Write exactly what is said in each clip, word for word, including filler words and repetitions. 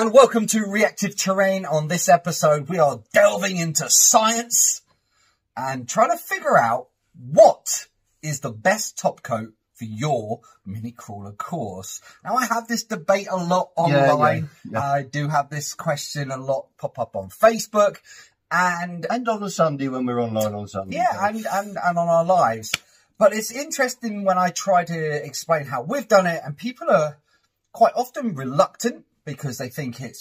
and welcome to Reactive Terrain. On this episode, we are delving into science and trying to figure out what is the best top coat for your mini crawler course. Now, I have this debate a lot online. Yeah, yeah, yeah. I do have this question a lot pop up on Facebook and and on a Sunday when we're online on Sunday. Yeah, and, and, and on our lives. But it's interesting when I try to explain how we've done it, and people are quite often reluctant because they think it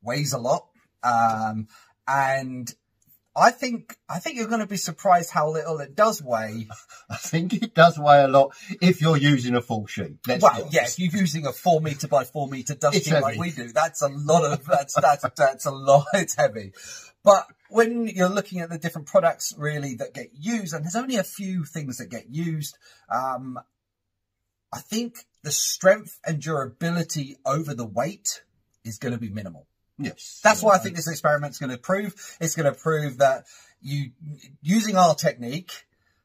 weighs a lot. Um, and I think I think you're going to be surprised how little it does weigh. I think it does weigh a lot if you're using a full sheet. Let's well, yeah, if you're using a four metre by four metre dust sheet like we do, that's a lot of, that's, that's, that's a lot, it's heavy. But when you're looking at the different products really that get used, and there's only a few things that get used, um, I think the strength and durability over the weight is going to be minimal. Yes. That's yeah, why I think this experiment's going to prove. It's going to prove that you, using our technique,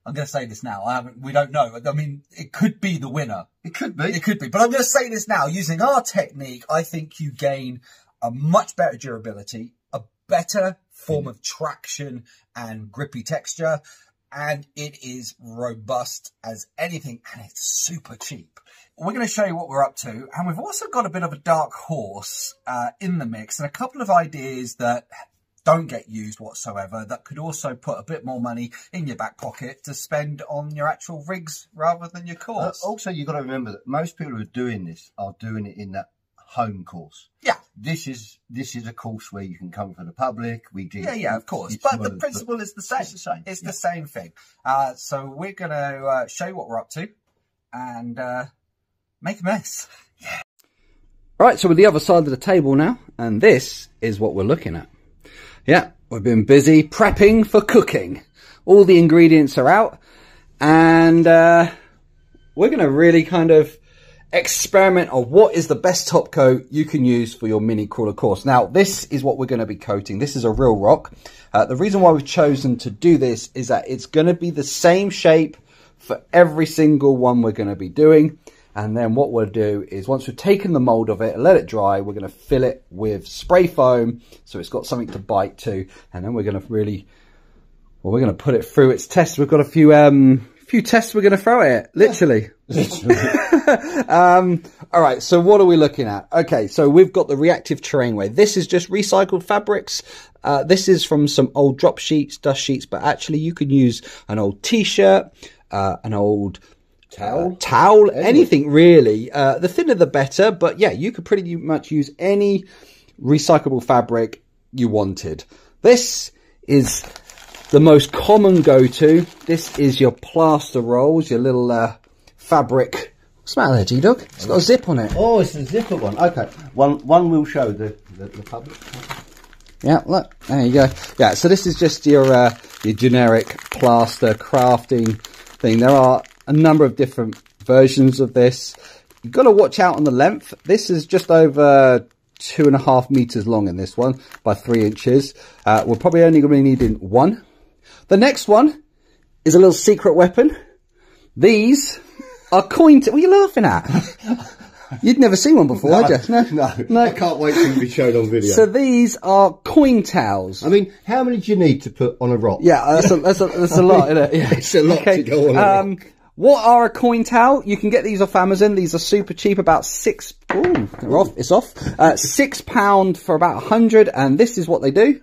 I'm going to say this now. I haven't, we don't know. I mean, it could be the winner. It could be. It could be. But I'm going to say this now. Using our technique, I think you gain a much better durability, a better form mm. of traction and grippy texture. And it is robust as anything. And it's super cheap. We're going to show you what we're up to. And we've also got a bit of a dark horse uh, in the mix, and a couple of ideas that don't get used whatsoever that could also put a bit more money in your back pocket to spend on your actual rigs rather than your course. Uh, also, you've got to remember that most people who are doing this are doing it in that home course. Yeah. This is this is a course where you can come for the public. We do. Yeah, yeah, of course. But well, the principle but is the same. It's the same, it's yeah. the same thing. Uh, so we're going to uh, show you what we're up to and uh, make a mess. Yeah. Right, so we're the other side of the table now, and this is what we're looking at. Yeah, we've been busy prepping for cooking. All the ingredients are out, and uh, we're going to really kind of experiment on what is the best top coat you can use for your mini crawler course. Now, this is what we're going to be coating. This is a real rock. Uh, the reason why we've chosen to do this is that it's going to be the same shape for every single one we're going to be doing. And then what we'll do is, once we've taken the mold of it and let it dry, we're going to fill it with spray foam so it's got something to bite to. And then we're going to really, well, we're going to put it through its test. We've got a few um few tests we're going to throw at it, literally. um all right, so what are we looking at? Okay, so we've got the Reactive Terrain way. This is just recycled fabrics. Uh this is from some old drop sheets, dust sheets, but actually you can use an old t-shirt, uh an old towel, uh, towel anything. anything really. Uh the thinner the better, but yeah, you could pretty much use any recyclable fabric you wanted. This is the most common go-to. This is your plaster rolls, your little uh, fabric. What's the matter there, G-Dog? It's got a zip on it. Oh, it's a zipper one. Okay, one one will show the, the, the public. Yeah, look, there you go. Yeah, so this is just your, uh, your generic plaster crafting thing. There are a number of different versions of this. You've got to watch out on the length. This is just over two and a half meters long in this one by three inches. Uh, we're probably only going to be needing one. The next one is a little secret weapon. These are coin... What are you laughing at? You'd never seen one before, no, had you? No, no, no. I can't wait to be shown on video. So these are coin towels. I mean, how many do you need to put on a rock? Yeah, that's a, that's a, that's a lot, mean, isn't it? Yeah. It's a lot okay. to go on um, a rock. What are a coin towel? You can get these off Amazon. These are super cheap, about six... Ooh, they're off, it's off. Uh, six pound for about a hundred, and this is what they do.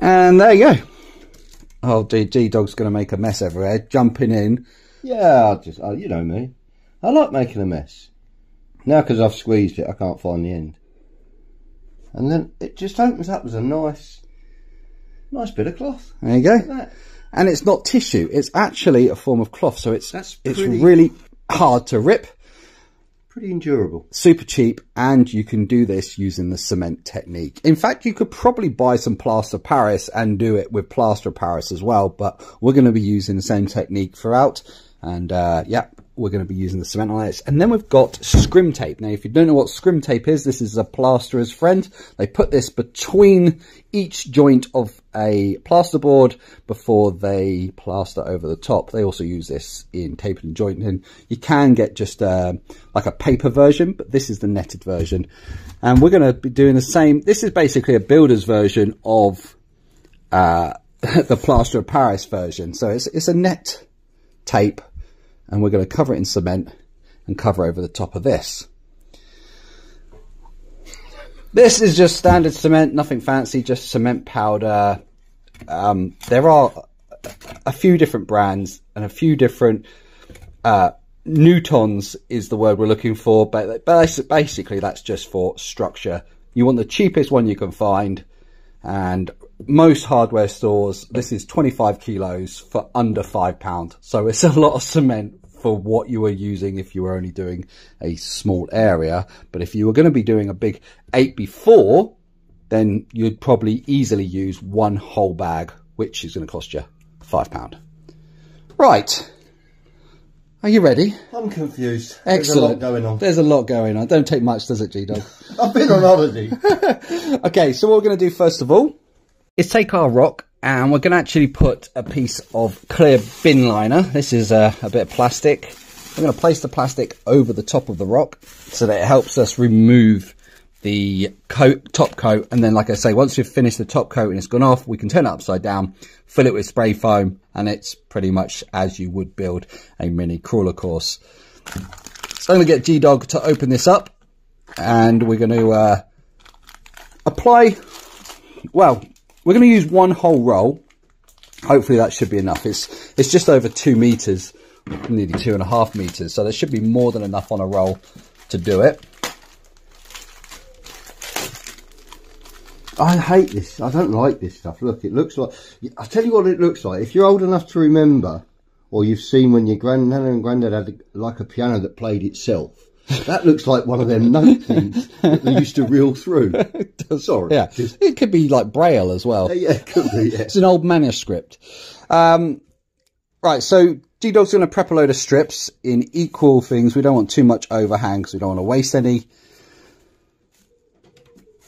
And there you go. Oh, G-Dog's going to make a mess everywhere, jumping in. Yeah, I'll just, I, you know me. I like making a mess. Now, because I've squeezed it, I can't find the end. And then it just opens up as a nice, nice bit of cloth. There you go. And it's not tissue. It's actually a form of cloth. So it's, That's it's really hard to rip. Pretty endurable. Super cheap. And you can do this using the cement technique. In fact, you could probably buy some plaster Paris and do it with plaster Paris as well. But we're going to be using the same technique throughout. And uh, yeah, we're going to be using the cement on it. And then we've got scrim tape. Now, if you don't know what scrim tape is, this is a plasterer's friend. They put this between each joint of a plasterboard before they plaster over the top. They also use this in tape and jointing. You can get just uh, like a paper version, but this is the netted version. And we're going to be doing the same. This is basically a builder's version of uh, the plaster of Paris version. So it's, it's a net tape. And we're going to cover it in cement and cover over the top of this. This is just standard cement, nothing fancy, just cement powder. Um, there are a few different brands and a few different uh, newtons is the word we're looking for. But basically, that's just for structure. You want the cheapest one you can find. And most hardware stores, this is twenty-five kilos for under five pounds. So it's a lot of cement for what you were using if you were only doing a small area. But if you were going to be doing a big eight by four, then you'd probably easily use one whole bag, which is going to cost you five pounds. Right. Are you ready? I'm confused. Excellent. There's a lot going on. There's a lot going on. Don't take much, does it, G-Dog? I've been on holiday. Okay, so what we're going to do first of all is take our rock, and we're going to actually put a piece of clear bin liner. This is a, a bit of plastic. We're going to place the plastic over the top of the rock so that it helps us remove the coat, top coat. And then, like I say, once we've finished the top coat and it's gone off, we can turn it upside down, fill it with spray foam, and it's pretty much as you would build a mini crawler course. So I'm going to get G-Dog to open this up, and we're going to uh, apply, well, we're going to use one whole roll. Hopefully that should be enough. It's it's just over two meters, nearly two and a half meters. So there should be more than enough on a roll to do it. I hate this. I don't like this stuff. Look, it looks like, I'll tell you what it looks like. If you're old enough to remember, or you've seen when your grandnana and granddad had a, like a piano that played itself. That looks like one of them note things that they used to reel through. Sorry. Yeah. It could be like Braille as well. Yeah, it could be, yeah. It's an old manuscript. Um, right, so G-Dog's going to prep a load of strips in equal things. We don't want too much overhang because we don't want to waste any.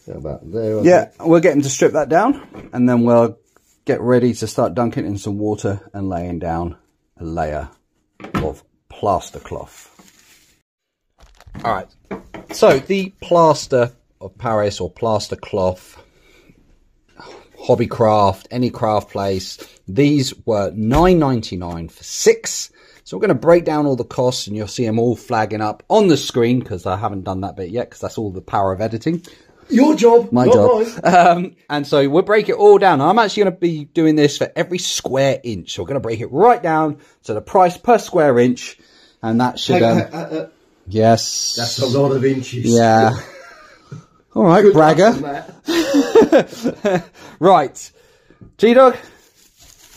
So about there. Yeah, we'll get him to strip that down, and then we'll get ready to start dunking in some water and laying down a layer of plaster cloth. All right, so the plaster of Paris or plaster cloth, hobby craft, any craft place, these were nine ninety-nine for six. So we're going to break down all the costs, and you'll see them all flagging up on the screen because I haven't done that bit yet because that's all the power of editing. Your job, my job. Um, and so we'll break it all down. I'm actually going to be doing this for every square inch. So we're going to break it right down to the price per square inch, and that should... Um, uh, uh, uh, Yes. That's a lot of inches. Yeah. All right, good bragger. Right. G-Dog,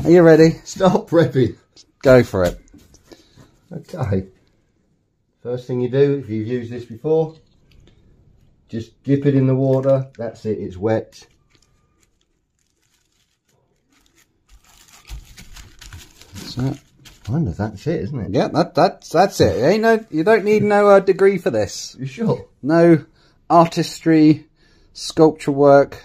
are you ready? Start prepping. Go for it. Okay. First thing you do, if you've used this before, just dip it in the water. That's it. It's wet. That's it. I wonder if that's it, isn't it? Yeah, that, that's that's it. Ain't no, you don't need no uh, degree for this. You sure? No artistry, sculpture work.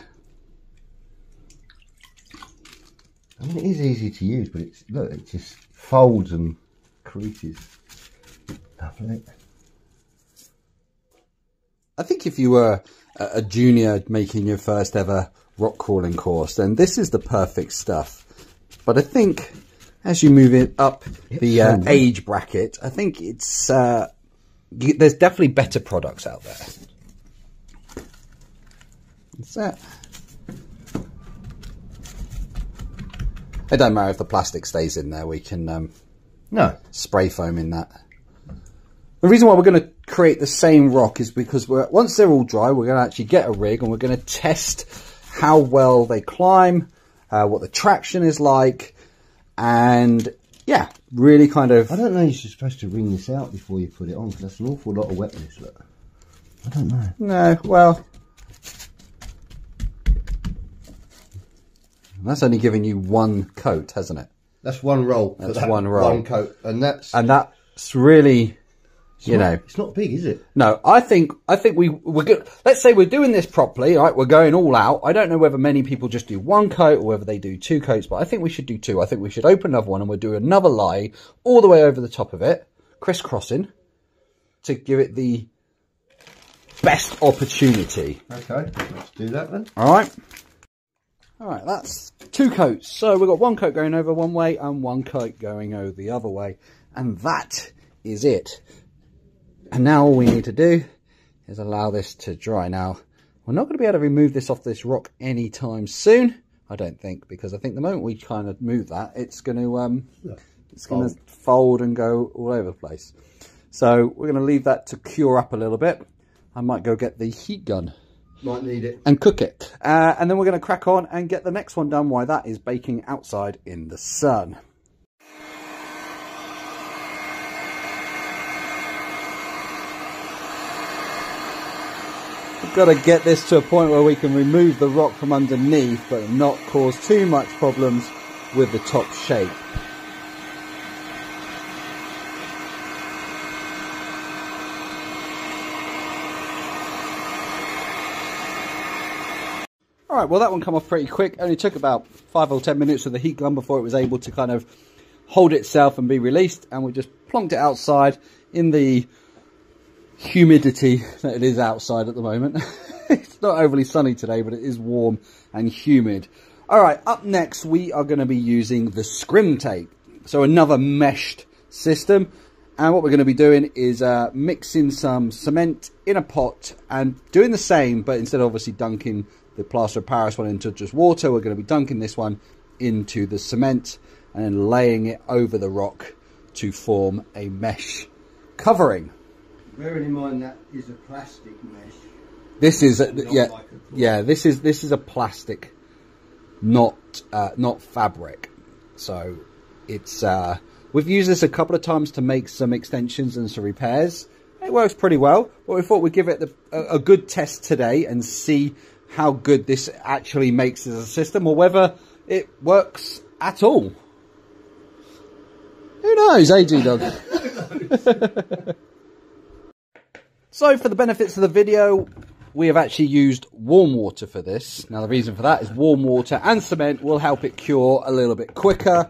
I mean, it is easy to use, but it's, look, it just folds and creases. Lovely. I think if you were a, a junior making your first ever rock crawling course, then this is the perfect stuff. But I think, as you move it up the uh, age bracket, I think it's uh, you, there's definitely better products out there. That's that. It don't matter if the plastic stays in there. We can um, no spray foam in that. The reason why we're going to create the same rock is because we're, once they're all dry, we're going to actually get a rig and we're going to test how well they climb, uh, what the traction is like. And yeah, really kind of... I don't know, you're supposed to wring this out before you put it on, because that's an awful lot of wetness, look. I don't know. No, well... That's only giving you one coat, hasn't it? That's one roll. That's that one roll. One coat, and that's and that's really, you not, know, it's not big, is it? No, I think I think we we're good. Let's say we're doing this properly, right? We're going all out. I don't know whether many people just do one coat or whether they do two coats, but I think we should do two. I think we should open another one and we'll do another lie all the way over the top of it, crisscrossing, to give it the best opportunity. Okay, let's do that then. All right. All right, that's two coats. So we've got one coat going over one way and one coat going over the other way. And that is it. And now all we need to do is allow this to dry. Now, we're not going to be able to remove this off this rock anytime soon, I don't think, because I think the moment we kind of move that, it's going to um, yeah. it's going to fold and go all over the place. So we're going to leave that to cure up a little bit. I might go get the heat gun. Might need it. And cook it. Uh, and then we're going to crack on and get the next one done while that is baking outside in the sun. We've got to get this to a point where we can remove the rock from underneath but not cause too much problems with the top shape. Alright, well that one come off pretty quick. Only took about five or ten minutes with the heat gun before it was able to kind of hold itself and be released, and we just plonked it outside in the humidity that it is outside at the moment. It's not overly sunny today, but it is warm and humid. Alright, up next we are going to be using the scrim tape. So another meshed system, and what we're going to be doing is uh, mixing some cement in a pot and doing the same, but instead of obviously dunking the plaster of Paris one into just water, we're going to be dunking this one into the cement and then laying it over the rock to form a mesh covering. Bearing in mind that is a plastic mesh. This is a, yeah, like yeah. This is this is a plastic, not uh, not fabric. So it's uh, we've used this a couple of times to make some extensions and some repairs. It works pretty well, but we thought we'd give it the, a, a good test today and see how good this actually makes as a system, or whether it works at all. Who knows, eh, G-Dog? So for the benefits of the video, we have actually used warm water for this. Now the reason for that is warm water and cement will help it cure a little bit quicker.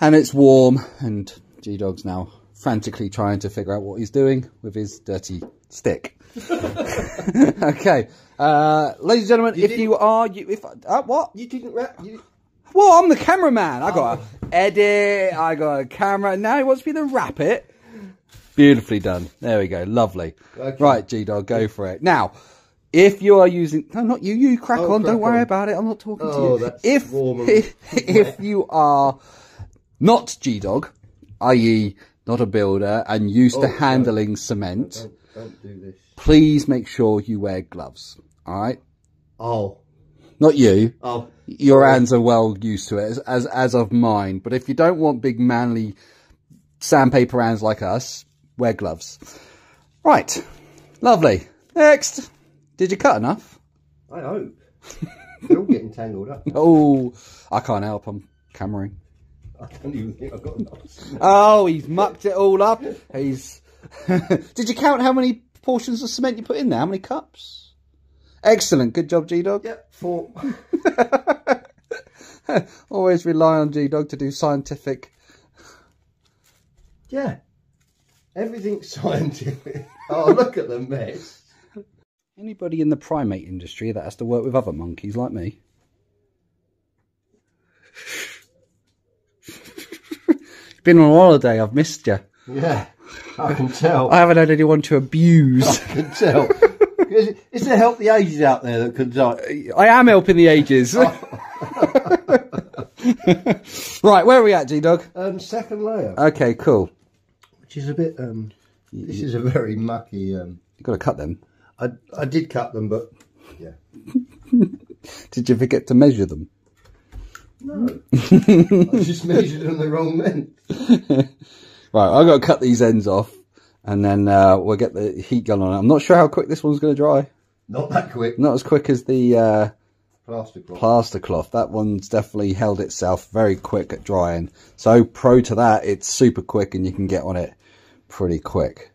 And it's warm, and G-Dog's now frantically trying to figure out what he's doing with his dirty stick. Okay, uh, ladies and gentlemen, you if you are, you, if uh, what you didn't rap, you... well, I'm the cameraman. I oh. got a edit, I got a camera. Now he wants me to wrap it. Beautifully done. There we go. Lovely. Okay. Right, G-Dog, go for it. Now, if you are using, no, not you. You crack oh, on. Crack Don't worry on. about it. I'm not talking oh, to you. That's if warm if, if you are not G-Dog, that is, not a builder and used oh, to handling no. cement. Don't, don't, don't do this. Please make sure you wear gloves. All right. Oh, not you. Oh, your hands are well used to it, as as, as of mine. But if you don't want big manly sandpaper hands like us, wear gloves. Right. Lovely. Next. Did you cut enough? I hope. They're all getting tangled up. Oh, I can't help. I'm cameraing. I don't even think I've got enough. Oh, he's mucked it all up. He's. Did you count how many portions of cement you put in there? How many cups? Excellent. Good job, G-Dog. Yep, four. Always rely on G-Dog to do scientific. Yeah. Everything's scientific. Oh, look at the mess. Anybody in the primate industry that has to work with other monkeys like me? Been on holiday, I've missed you. Yeah, I can tell. I haven't had anyone to abuse. I can tell. Is, is there help the ages out there that could die? I am helping the ages. Right, where are we at, G-Dog? Um, second layer. Okay, cool. Which is a bit, um, this is a very mucky. Um, You've got to cut them. I, I did cut them, but yeah. Did you forget to measure them? No, I just measured on the wrong length. Right, I've got to cut these ends off, and then uh, we'll get the heat gun on it. I'm not sure how quick this one's going to dry. Not that quick. Not as quick as the uh, plaster cloth. Plaster cloth. That one's definitely held itself very quick at drying. So pro to that, it's super quick and you can get on it pretty quick.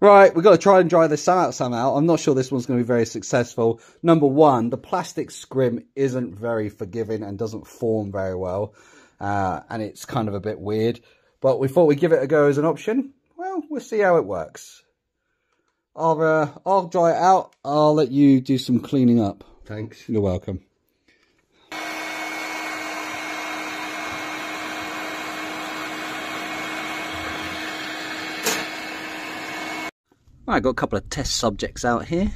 Right, we've got to try and dry this out somehow. I'm not sure this one's going to be very successful. Number one, the plastic scrim isn't very forgiving and doesn't form very well. Uh, and it's kind of a bit weird. But we thought we'd give it a go as an option. Well, we'll see how it works. I'll, uh, I'll dry it out. I'll let you do some cleaning up. Thanks. You're welcome. Right, got a couple of test subjects out here.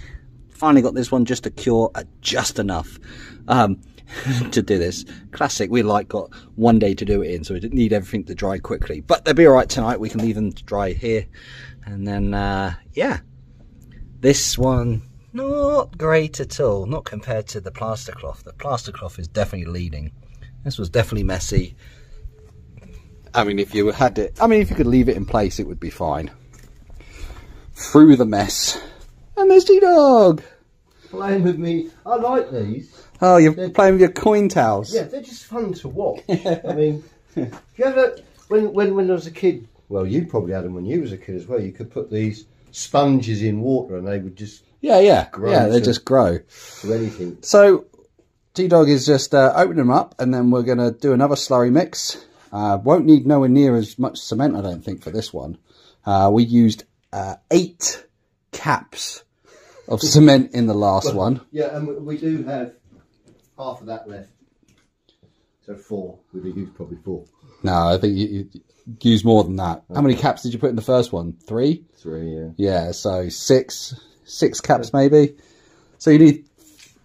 Finally got this one just to cure at just enough um, to do this. Classic, we like got one day to do it in, so we didn't need everything to dry quickly. But they'll be all right tonight. We can leave them to dry here. And then, uh, yeah, this one, not great at all. Not compared to the plaster cloth. The plaster cloth is definitely leading. This was definitely messy. I mean, if you had it, I mean, if you could leave it in place, it would be fine. Through the mess, and there's G-Dog playing with me. I like these. Oh, you're they're, playing with your coin towels. Yeah, they're just fun to watch. I mean, you ever when when when I was a kid? Well, you probably had them when you was a kid as well. You could put these sponges in water, and they would just yeah yeah grow yeah they just grow to anything. So G-Dog is just uh, opening them up, and then we're gonna do another slurry mix. Uh, won't need nowhere near as much cement, I don't think, for this one. Uh, we used. Uh, eight caps of cement in the last well, one. Yeah, and we do have half of that left. So four. We'd use probably four. No, I think you use more than that. Okay. How many caps did you put in the first one? Three? Three, yeah. Yeah, so six. Six caps maybe. So you need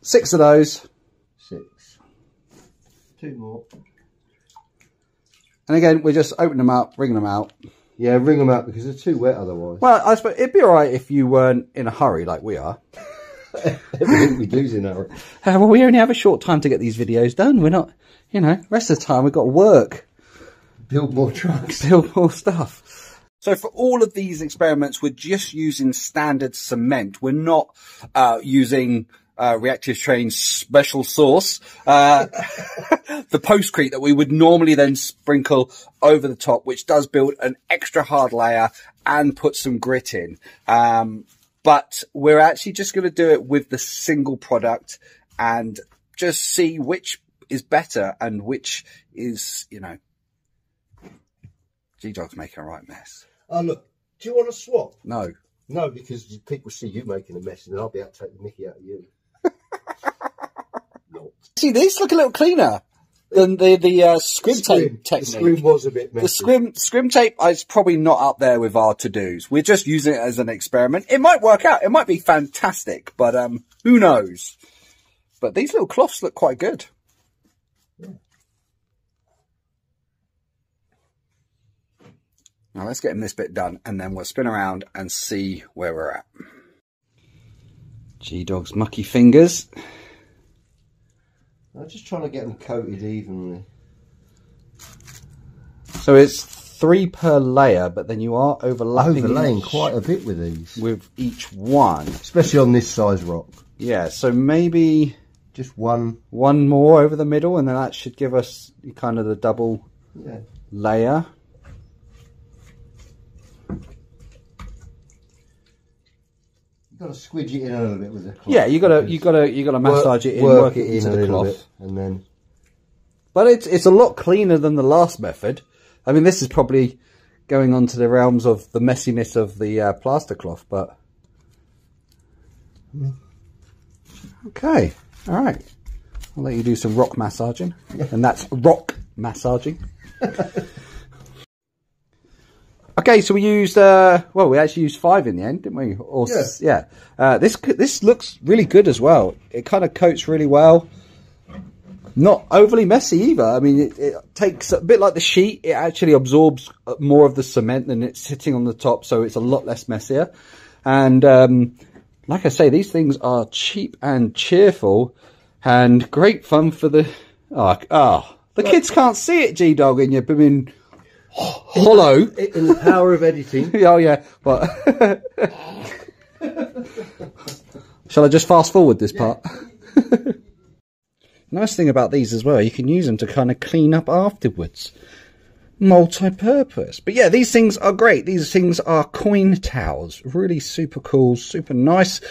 six of those. Six. Two more. And again, we just open them up, wring them out. Yeah, wring them out because they're too wet otherwise. Well, I suppose it'd be all right if you weren't in a hurry like we are. Everything we do's in a hurry. Uh, well, we only have a short time to get these videos done. We're not, you know, rest of the time we've got to work. Build more trucks. Build more stuff. So for all of these experiments, we're just using standard cement. We're not uh, using... Uh, Reactive Terrain's special sauce, uh, the postcrete that we would normally then sprinkle over the top, which does build an extra hard layer and put some grit in. Um, but we're actually just going to do it with the single product and just see which is better and which is, you know, G-Dog's making a right mess. Oh, look, do you want to swap? No. No, because people see you making a mess and I'll be able to take the mickey out of you. See, these look a little cleaner than the the uh, scrim, scrim tape technique. The scrim was a bit messy. The scrim scrim tape is probably not up there with our to-dos. We're just using it as an experiment. It might work out. It might be fantastic, but um, who knows? But these little cloths look quite good. Yeah. Now let's get this bit done, and then we'll spin around and see where we're at. G-Dog's mucky fingers. I'm just trying to get them coated evenly. So it's three per layer, but then you are overlapping overlaying each, quite a bit with these. With each one. Especially on this size rock. Yeah, so maybe just one one more over the middle, and then that should give us kind of the double yeah. layer. Got to squidge it in a little bit with the cloth. Yeah, you gotta you gotta you gotta massage work, it in, work, work it, it into in the cloth, bit, and then. But it's it's a lot cleaner than the last method. I mean, this is probably going on to the realms of the messiness of the uh, plaster cloth, but. Okay, all right. I'll let you do some rock massaging, and that's rock massaging. Okay, so we used, uh, well, we actually used five in the end, didn't we? Or, yeah. yeah. Uh, this this looks really good as well. It kind of coats really well. Not overly messy either. I mean, it, it takes a bit like the sheet. It actually absorbs more of the cement than it's sitting on the top, so it's a lot less messier. And um, like I say, these things are cheap and cheerful and great fun for the... Oh, oh the right. Kids can't see it, G-Dog, and you're booming... Hollow in the power of editing. Oh yeah, but shall I just fast forward this yeah. part? Nice thing about these as well, you can use them to kind of clean up afterwards. Multi-purpose. But yeah, these things are great. These things are coin towels. Really super cool, super nice.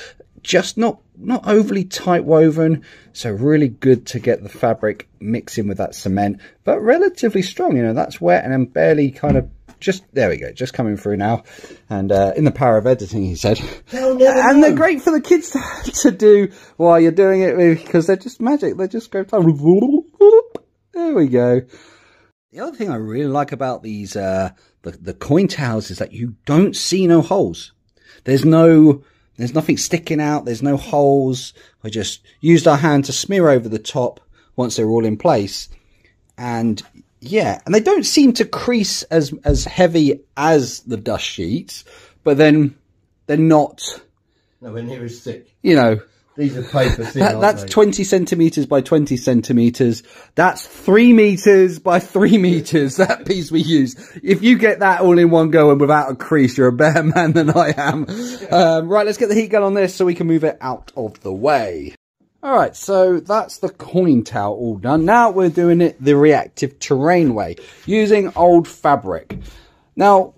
Just not not overly tight woven, so really good to get the fabric mixing with that cement, but relatively strong. You know, that's wet and I'm barely kind of just, there we go, just coming through now. And uh, in the power of editing, he said. No, no, no. And they're great for the kids to, to do while you're doing it, because they're just magic. They just go, there we go. The other thing I really like about these, uh, the, the coin towels, is that you don't see no holes. There's no, there's nothing sticking out. There's no holes. We just used our hand to smear over the top once they're all in place. And yeah, and they don't seem to crease as as heavy as the dust sheets, but then they're not nowhere near as thick. You know, these are paper thin. That, that's they? twenty centimeters by twenty centimeters. That's three meters by three meters. That piece we use. If you get that all in one go and without a crease, you're a better man than I am. Um, right, let's get the heat gun on this so we can move it out of the way. All right, so that's the coin towel all done. Now we're doing it the reactive terrain way, using old fabric. Now,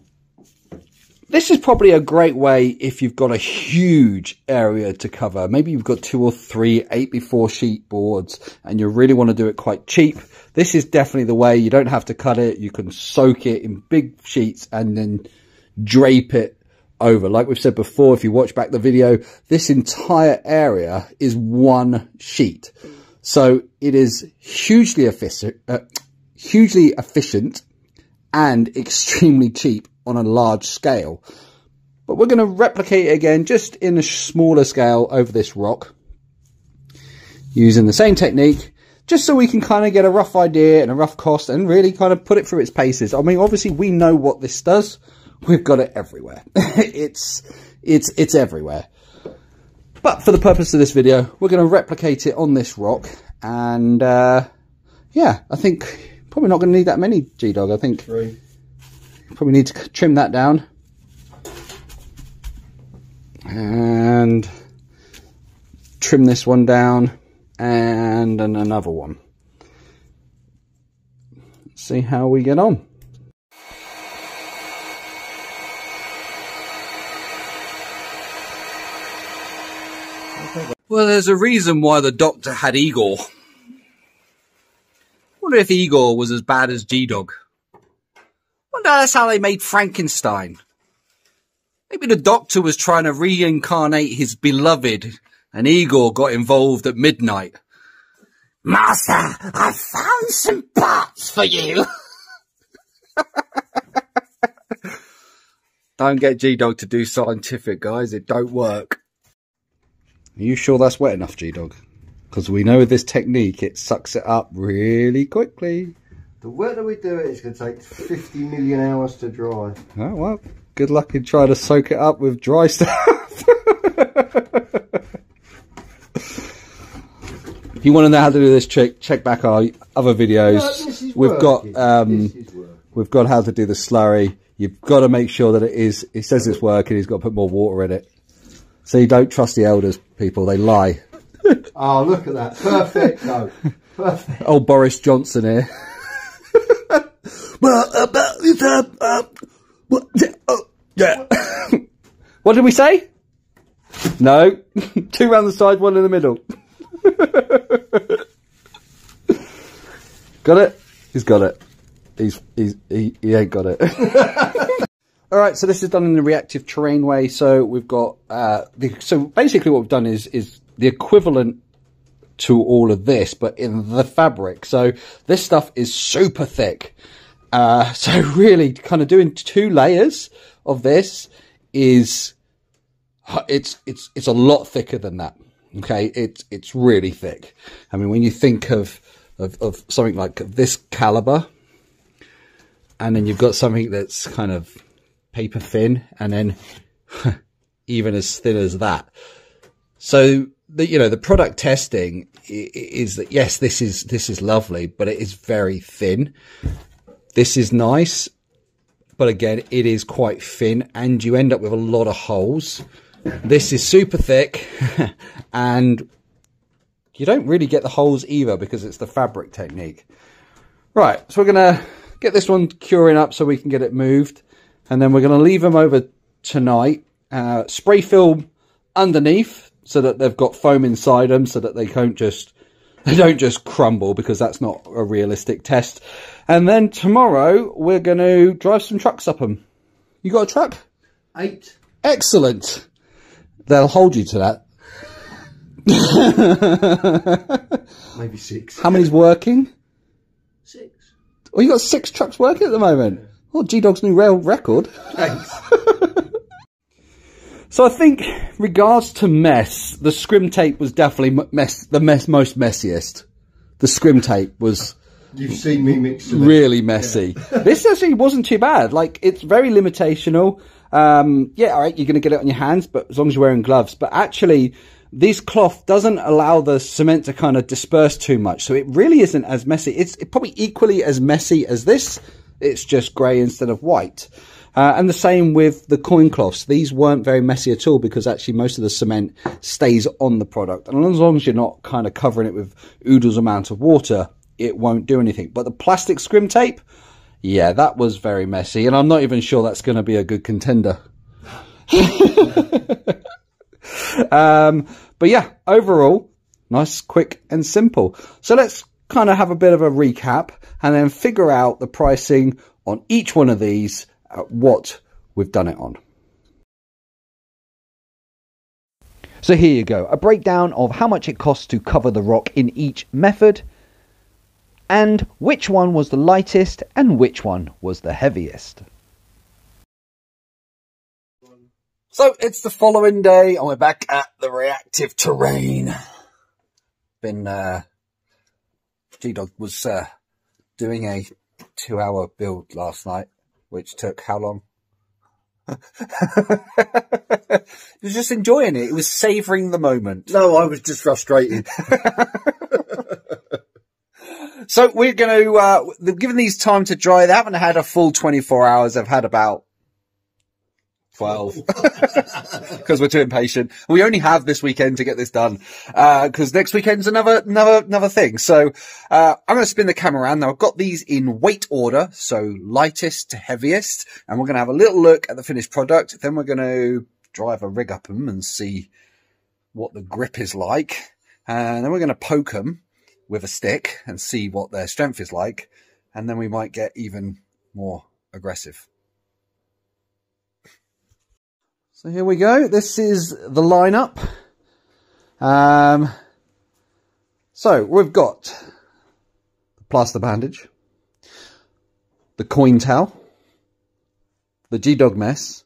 this is probably a great way if you've got a huge area to cover. Maybe you've got two or three eight by four sheet boards and you really want to do it quite cheap. This is definitely the way. You don't have to cut it. You can soak it in big sheets and then drape it over. Like we've said before, if you watch back the video, this entire area is one sheet, so it is hugely efficient uh, hugely efficient and extremely cheap on a large scale. But we're going to replicate it again, just in a smaller scale, over this rock, using the same technique, just so we can kind of get a rough idea and a rough cost and really kind of put it through its paces. I mean, obviously we know what this does. We've got it everywhere. it's it's it's everywhere. But for the purpose of this video, we're going to replicate it on this rock. And uh, yeah, I think probably not going to need that many G-Dog. I think Three. Probably need to trim that down. And trim this one down. And, and another one. Let's see how we get on. Well, there's a reason why the doctor had Igor. I wonder if Igor was as bad as G-Dog. I wonder that's how they made Frankenstein. Maybe the doctor was trying to reincarnate his beloved, and Igor got involved at midnight. Master, I found some parts for you. Don't get G-Dog to do scientific, guys. It don't work. Are you sure that's wet enough, G-Dog? Because we know with this technique, it sucks it up really quickly. The wetter we do it, it's going to take fifty million hours to dry. Oh, well, good luck in trying to soak it up with dry stuff. If you want to know how to do this trick, check back our other videos. No, we've working. got um, we've got how to do the slurry. You've got to make sure that it is. It says it's working. He's got to put more water in it. So you don't trust the elders, people. They lie. Oh, look at that. Perfect, though. Perfect. Old Boris Johnson here. Yeah. What did we say? No. Two round the side, one in the middle. Got it? He's got it. He's, he's, he, he ain't got it. All right, so this is done in the reactive terrain way. So we've got, uh, the, so basically what we've done is is the equivalent to all of this, but in the fabric. So this stuff is super thick. Uh, so really kind of doing two layers of this is, it's, it's, it's a lot thicker than that. Okay. It's, it's really thick. I mean, when you think of, of, of something like this caliber, and then you've got something that's kind of paper thin, and then even as thin as that. So the, you know, the product testing is that, yes, this is, this is lovely, but it is very thin. This is nice, but again, it is quite thin and you end up with a lot of holes. This is super thick and You don't really get the holes either because it's the fabric technique. Right, so we're going to get this one curing up so we can get it moved. And then we're going to leave them over tonight. Uh, spray film underneath so that they've got foam inside them so that they can't just... They don't just crumble, because that's not a realistic test. And then tomorrow we're going to drive some trucks up them. You got a truck? Eight. Excellent. They'll hold you to that. Maybe six. How many's working? Six. Oh, you got six trucks working at the moment? Yeah. Oh, G-Dog's new rail record. Thanks. So I think, regards to mess, the scrim tape was definitely mess, the mess, most messiest. The scrim tape was... You've seen me mix it. Really messy. Yeah. This actually wasn't too bad. Like, it's very limitational. Um, yeah, all right, you're going to get it on your hands, but as long as you're wearing gloves. But actually, this cloth doesn't allow the cement to kind of disperse too much. So it really isn't as messy. It's probably equally as messy as this. It's just grey instead of white. Uh, and the same with the coin cloths. These weren't very messy at all because actually most of the cement stays on the product. And as long as you're not kind of covering it with oodles amount of water, it won't do anything. But the plastic scrim tape, yeah, that was very messy. And I'm not even sure that's going to be a good contender. um, but yeah, overall, nice, quick and simple. So let's kind of have a bit of a recap and then figure out the pricing on each one of these. At what we've done it on. So here you go, a breakdown of how much it costs to cover the rock in each method and which one was the lightest and which one was the heaviest. So it's the following day and we're back at the Reactive Terrain. Been uh G-Dog was uh doing a two hour build last night. Which took how long? He was just enjoying it. It was savouring the moment. No, I was just frustrated. So we're going to, uh, they've given these time to dry. They haven't had a full twenty-four hours. They've had about twelve because we're too impatient. We only have this weekend to get this done because uh, next weekend's another another another thing. So uh, I'm going to spin the camera around. Now I've got these in weight order, so lightest to heaviest, and we're going to have a little look at the finished product. Then we're going to drive a rig up them and see what the grip is like, and then we're going to poke them with a stick and see what their strength is like, and then we might get even more aggressive. So here we go. This is the lineup. Um, so we've got the plaster bandage, the coin towel, the G-Dog mess.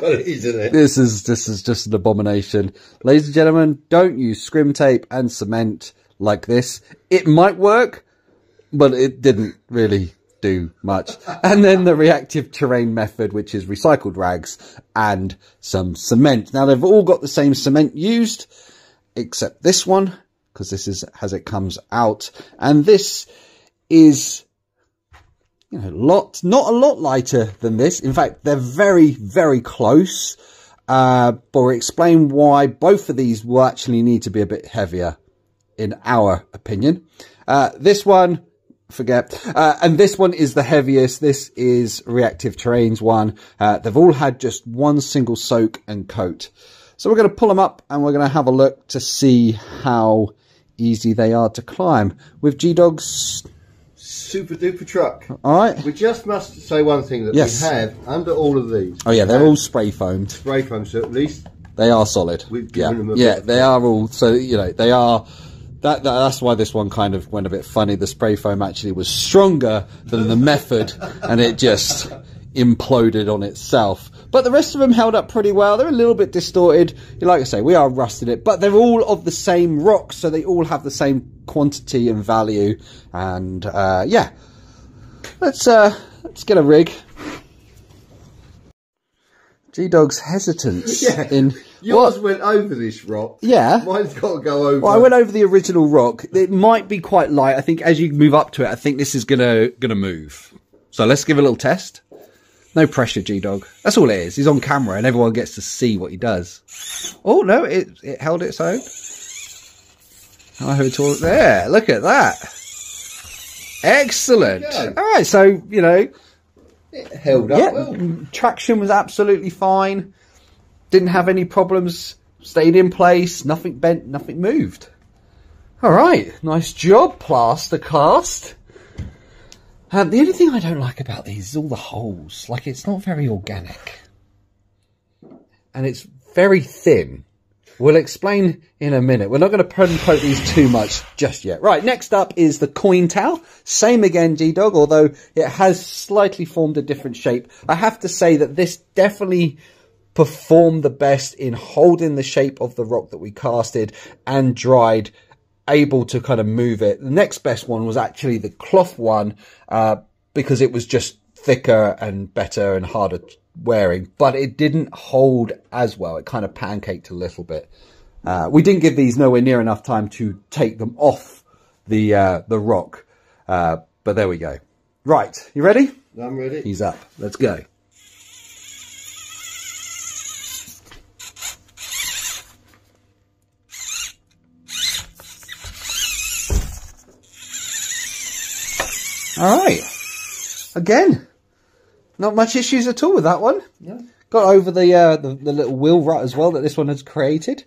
Well, it is, isn't it? This is this is just an abomination, ladies and gentlemen. Don't use scrim tape and cement like this. It might work, but it didn't really do much. And then the Reactive Terrain method, which is recycled rags and some cement. Now they've all got the same cement used except this one, because this is as it comes out, and this is, you know, lot not a lot lighter than this. In fact, they're very very close, uh but we'll explain why both of these will actually need to be a bit heavier in our opinion. Uh this one, forget, uh, and this one is the heaviest. This is Reactive Terrain's one. Uh, they've all had just one single soak and coat, so we're going to pull them up and we're going to have a look to see how easy they are to climb with G-Dog's super duper truck. All right, we just must say one thing that yes. We have under all of these, oh yeah, they're all spray foamed spray foam, so at least they are solid. We've given yeah them a yeah bit. They are all, so you know they are. That, that, that's why this one kind of went a bit funny. The spray foam actually was stronger than the method and it just imploded on itself. But the rest of them held up pretty well. They're a little bit distorted. Like I say, we are rusted it, but they're all of the same rock. So they all have the same quantity and value. And uh, yeah, let's, uh, let's get a rig. G-Dog's hesitance yeah. in... Yours what? Went over this rock. Yeah. Mine's got to go over. Well, I went over the original rock. It might be quite light. I think as you move up to it, I think this is going to going to move. So let's give a little test. No pressure, G-Dog. That's all it is. He's on camera and everyone gets to see what he does. Oh, no, it, it held its own. I heard it all there. Look at that. Excellent. All right, so, you know. It held up yeah, well. Traction was absolutely fine. Didn't have any problems. Stayed in place. Nothing bent, nothing moved. All right. Nice job, Plastercast. Um, the only thing I don't like about these is all the holes. Like, it's not very organic. And it's very thin. We'll explain in a minute. We're not going to prod and poke these too much just yet. Right, next up is the coin towel. Same again, G-Dog, although it has slightly formed a different shape. I have to say that this definitely performed the best in holding the shape of the rock that we casted and dried, able to kind of move it. The next best one was actually the cloth one, uh, because it was just thicker and better and harder wearing, but it didn't hold as well. It kind of pancaked a little bit. Uh, we didn't give these nowhere near enough time to take them off the uh, the rock, uh, but there we go. Right, you ready? I'm ready. He's up. Let's go. All right. Again, not much issues at all with that one. Yeah. Got over the, uh, the the little wheel rut as well that this one has created.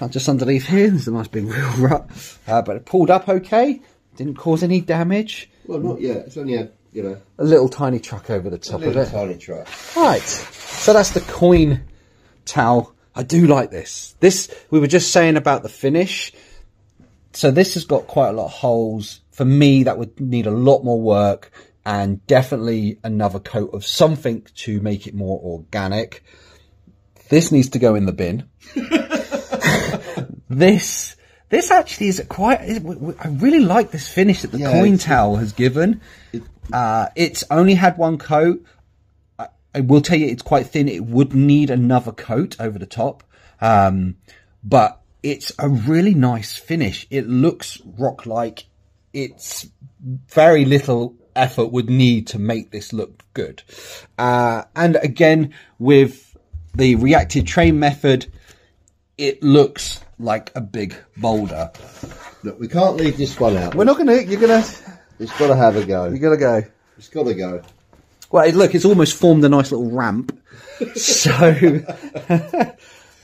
Not just underneath here. There's a nice big wheel rut, uh, but it pulled up okay. Didn't cause any damage. Well, not yet. It's only a you know a little tiny truck over the top a of it. Tiny truck. Right. So that's the coin towel. I do like this. This we were just saying about the finish. So this has got quite a lot of holes. For me, that would need a lot more work and definitely another coat of something to make it more organic. This needs to go in the bin. this this actually is quite... I really like this finish that the yeah, coin towel has given. It, uh, it's only had one coat. I, I will tell you it's quite thin. It would need another coat over the top. Um, but it's a really nice finish. It looks rock-like. It's very little effort would need to make this look good. Uh, and again, with the reactive terrain method, it looks like a big boulder. Look, we can't leave this one out. We're not going to, you're going to... It's got to have a go. You got to go. It's got to go. Well, look, it's almost formed a nice little ramp. so, uh,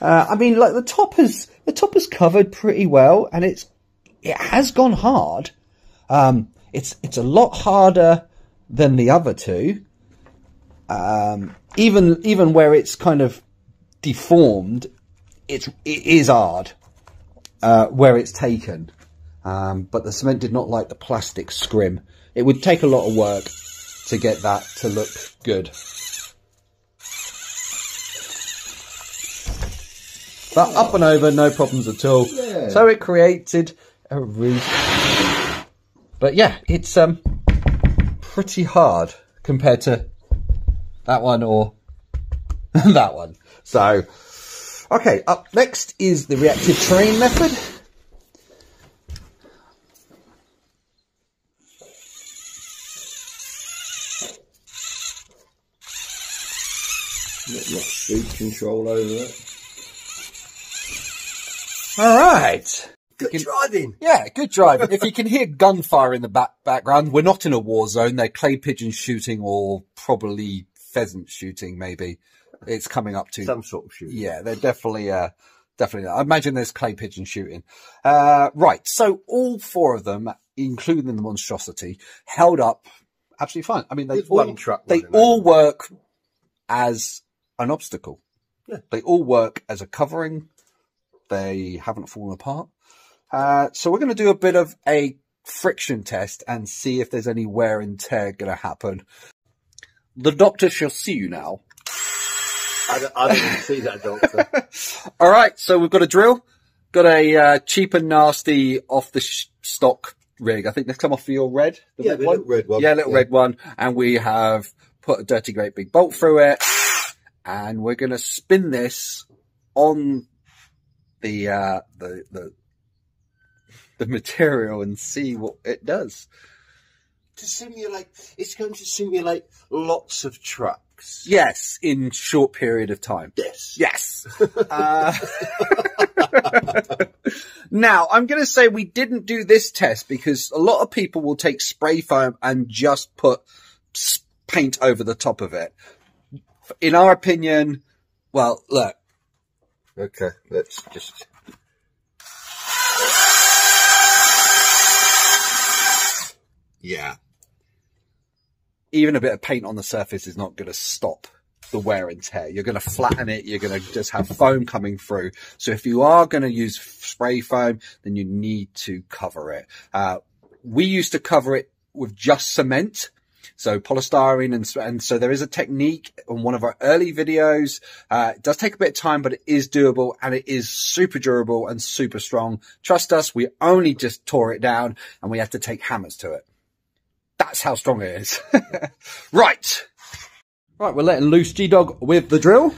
I mean, like the top has, the top has covered pretty well and it's, it has gone hard. Um, it's, it's a lot harder than the other two. Um, even, even where it's kind of deformed, it's, it is hard, uh, where it's taken. Um, but the cement did not like the plastic scrim. It would take a lot of work to get that to look good. But up and over, no problems at all. Yeah. So it created a roof. But yeah, it's um pretty hard compared to that one or that one. So, okay, up next is the reactive terrain method. Not much speed control over it. All right. Good can, driving. Yeah, good driving. If you can hear gunfire in the back background, we're not in a war zone. They're clay pigeon shooting or probably pheasant shooting, maybe. It's coming up to some sort of shooting. Yeah, they're definitely, uh, definitely. I imagine there's clay pigeon shooting. Uh, right. So all four of them, including the monstrosity, held up absolutely fine. I mean, they all, one truck, they all work as an obstacle. Yeah. They all work as a covering. They haven't fallen apart. Uh, so we're going to do a bit of a friction test and see if there's any wear and tear going to happen. The doctor shall see you now. I don't, I don't see that doctor. All right. So we've got a drill, got a uh, cheap and nasty off the sh stock rig. I think they've come off for your red. The yeah, red, the one? Little red one. Yeah, little yeah. red one. And we have put a dirty great big bolt through it and we're going to spin this on the, uh, the, the, the material and see what it does. To simulate, it's going to simulate lots of trucks. weeks. Yes, in short period of time. Yes. Yes. uh... Now, I'm going to say we didn't do this test because a lot of people will take spray foam and just put paint over the top of it. In our opinion, well, look. Okay, let's just... Yeah. Even a bit of paint on the surface is not going to stop the wear and tear. You're going to flatten it. You're going to just have foam coming through. So if you are going to use spray foam, then you need to cover it. Uh, we used to cover it with just cement. So polystyrene, and, and so there is a technique on one of our early videos. Uh, it does take a bit of time, but it is doable and it is super durable and super strong. Trust us, we only just tore it down and we had to take hammers to it. That's how strong it is. Right. Right, we're letting loose G-Dog with the drill.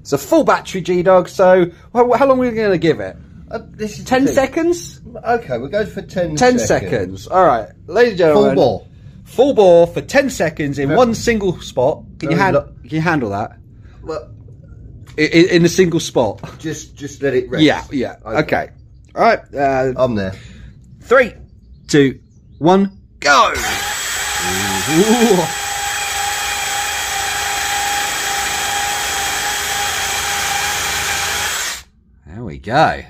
It's a full battery G-Dog, so how, how long are we going to give it? Uh, this is ten seconds? Okay, we'll go for ten, ten seconds. ten seconds. All right, ladies and gentlemen. Full bore. Full bore for ten seconds in one single spot. Can you handle, can you handle that? Well, in, in a single spot. Just just let it rest. Yeah, yeah. Okay. Okay. All right. Uh, I'm there. Three, two, one, go. Ooh. There we go.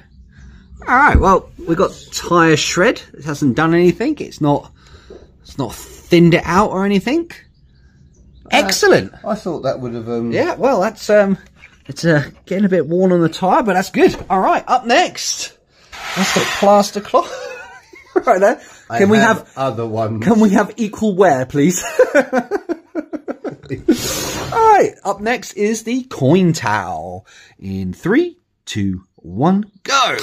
All right, well, we've got tyre shred. It hasn't done anything. It's not it's not thinned it out or anything. Excellent. Uh, I thought that would have um yeah, well, that's um it's uh, getting a bit worn on the tyre, but that's good. All right, up next. That's got plaster cloth. Right there. Can I we have, have other ones? Can we have equal wear, please? All right. Up next is the coin towel. In three, two, one, go.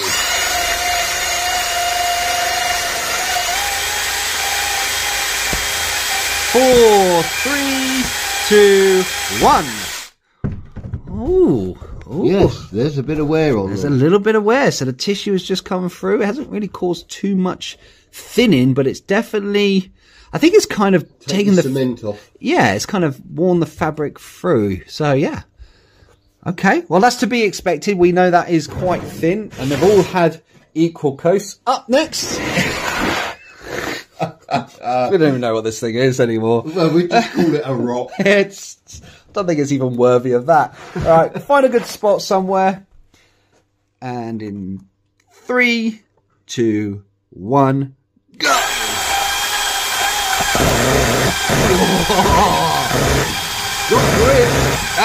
Four, three, two, one. Ooh. Ooh. Yes, there's a bit of wear on There's them. a little bit of wear, so the tissue has just come through. It hasn't really caused too much thinning, but it's definitely, I think it's kind of Take taken the, the cement off. Yeah, it's kind of worn the fabric through. So yeah, okay. Well, that's to be expected. We know that is quite thin, and they've all had equal coats. Up next. We don't even know what this thing is anymore. Well, we just call it a rock. It's. I don't think it's even worthy of that. All right, find a good spot somewhere. And in three, two, one, go!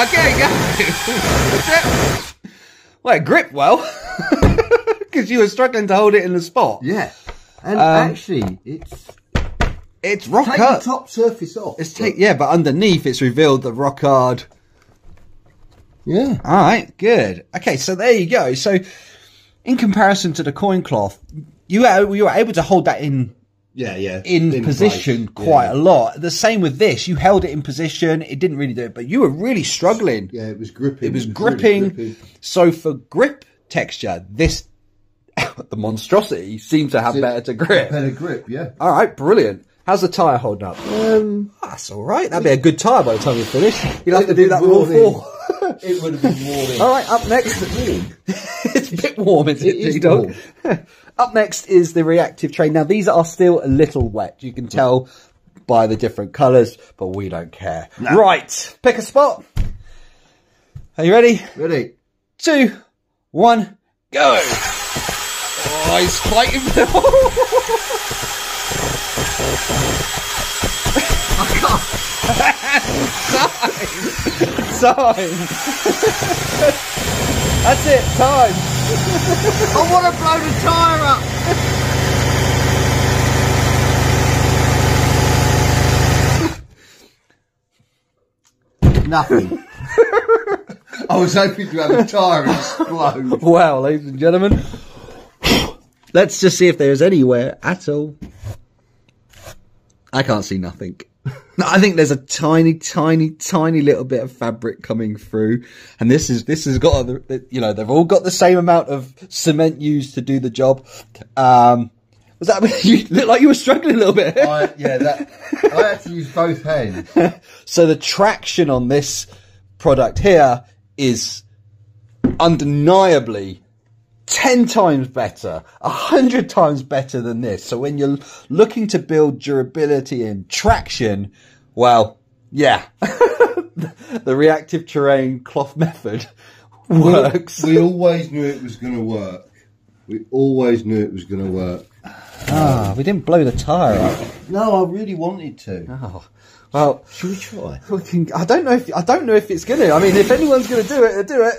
Okay, go! That's it. Well, it gripped well. Because you were struggling to hold it in the spot. Yeah. And um, actually, it's... It's rock hard. Take the top surface off. It's take, yeah, but underneath it's revealed the rock hard. Yeah. All right, good. Okay, so there you go. So, in comparison to the coin cloth, you were, you were able to hold that in, yeah, yeah, in, in position place. quite yeah. a lot. The same with this. You held it in position. It didn't really do it, but you were really struggling. Yeah, it was gripping. It was, it was gripping. Really gripping. So for grip texture, this the monstrosity seems to have it, better to grip. Better grip, yeah. All right, brilliant. How's the tyre holding up? Um, oh, that's all right. That'd be a good tyre by the time you finish. You'll have to do that all four. It would have been warming. All right, up next. It's a bit warm, isn't it, G-Dog? Up next is the Reactive Terrain. Now, these are still a little wet. You can tell by the different colours, but we don't care. No. Right, pick a spot. Are you ready? Ready. Two, one, go. Oh, he's fighting. I can't. Time! Time! That's it, time! I want to blow the tyre up! Nothing. I was hoping to have a tyre explode. Wow, ladies and gentlemen. Let's just see if there's anywhere at all. I can't see nothing. No, I think there's a tiny, tiny, tiny little bit of fabric coming through, and this is this has got, you know, they've all got the same amount of cement used to do the job. Um, Was that, you looked like you were struggling a little bit. I, yeah, that, I had to use both hands. So the traction on this product here is undeniably ten times better, a hundred times better than this. So when you're looking to build durability and traction, well, yeah, the reactive terrain cloth method works. We, we always knew it was going to work. We always knew it was going to work. Ah, we didn't blow the tyre up. No, I really wanted to. Oh, well, should we try? We can, I don't know if I don't know if it's gonna. I mean, if anyone's gonna do it, do it.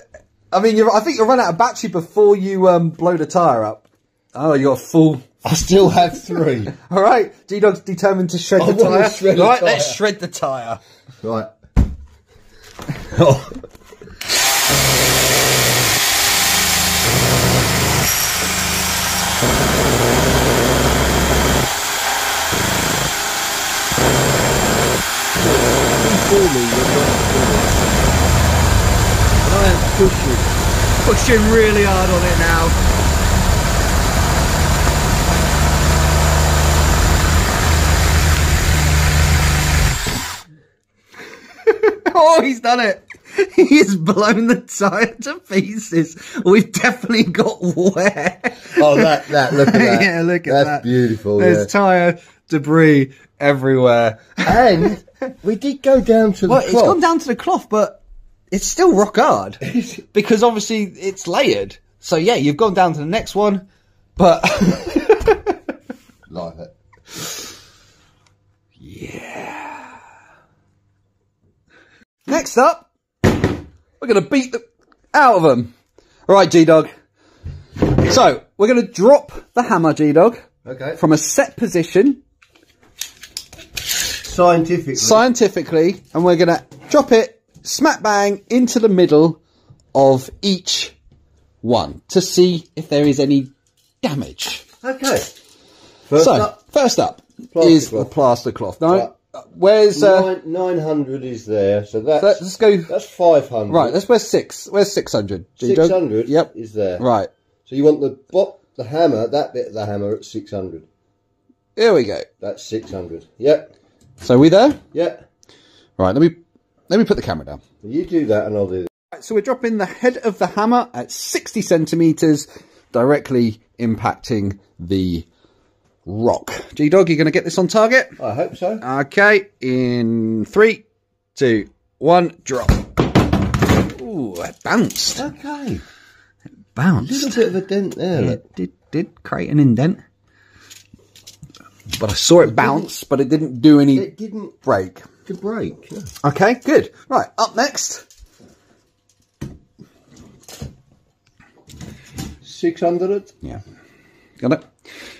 I mean, you're, I think you'll run out of battery before you um, blow the tyre up. Oh, you got a full. I still have three. All right, G-Dog's determined to shred I the tyre. Shred right, the let's shred the tyre. Right. Oh. You're not I am pushing. Pushing really hard on it now. Oh, he's done it. He has blown the tyre to pieces. We've definitely got wear. Oh, that, that, look at that. Yeah, look at That's that. That's beautiful. There's yeah. tyre debris everywhere. And we did go down to the well, cloth. It's gone down to the cloth, but it's still rock hard because obviously it's layered. So yeah, you've gone down to the next one, but like it. Yeah. Next up, we're gonna beat the out of them. All right, G-Dog. So we're gonna drop the hammer, G-Dog. Okay. From a set position. Scientifically. Scientifically, and we're going to drop it smack bang into the middle of each one to see if there is any damage. Okay. First so, up, first up is cloth. the plaster cloth. Now, right. where's... Uh, Nine, nine hundred is there, so that's... So let's go... That's five hundred. Right, that's where's six. Where's six hundred? six hundred yep. is there. Right. So you want the bop, the hammer, that bit of the hammer at six hundred. Here we go. That's six hundred. Yep. So we there? Yeah. Right, let me let me put the camera down. You do that and I'll do this. Right, so we're dropping the head of the hammer at sixty centimetres, directly impacting the rock. G-Dog, you going to get this on target? I hope so. Okay, in three, two, one, drop. Ooh, it bounced. Okay. It bounced. There's a bit of a dent there. Yeah, it did, did create an indent. But I saw it, it bounce, but it didn't do any it didn't break. It didn't break, yeah. Okay, good. Right, up next. six hundred. Yeah. Got it?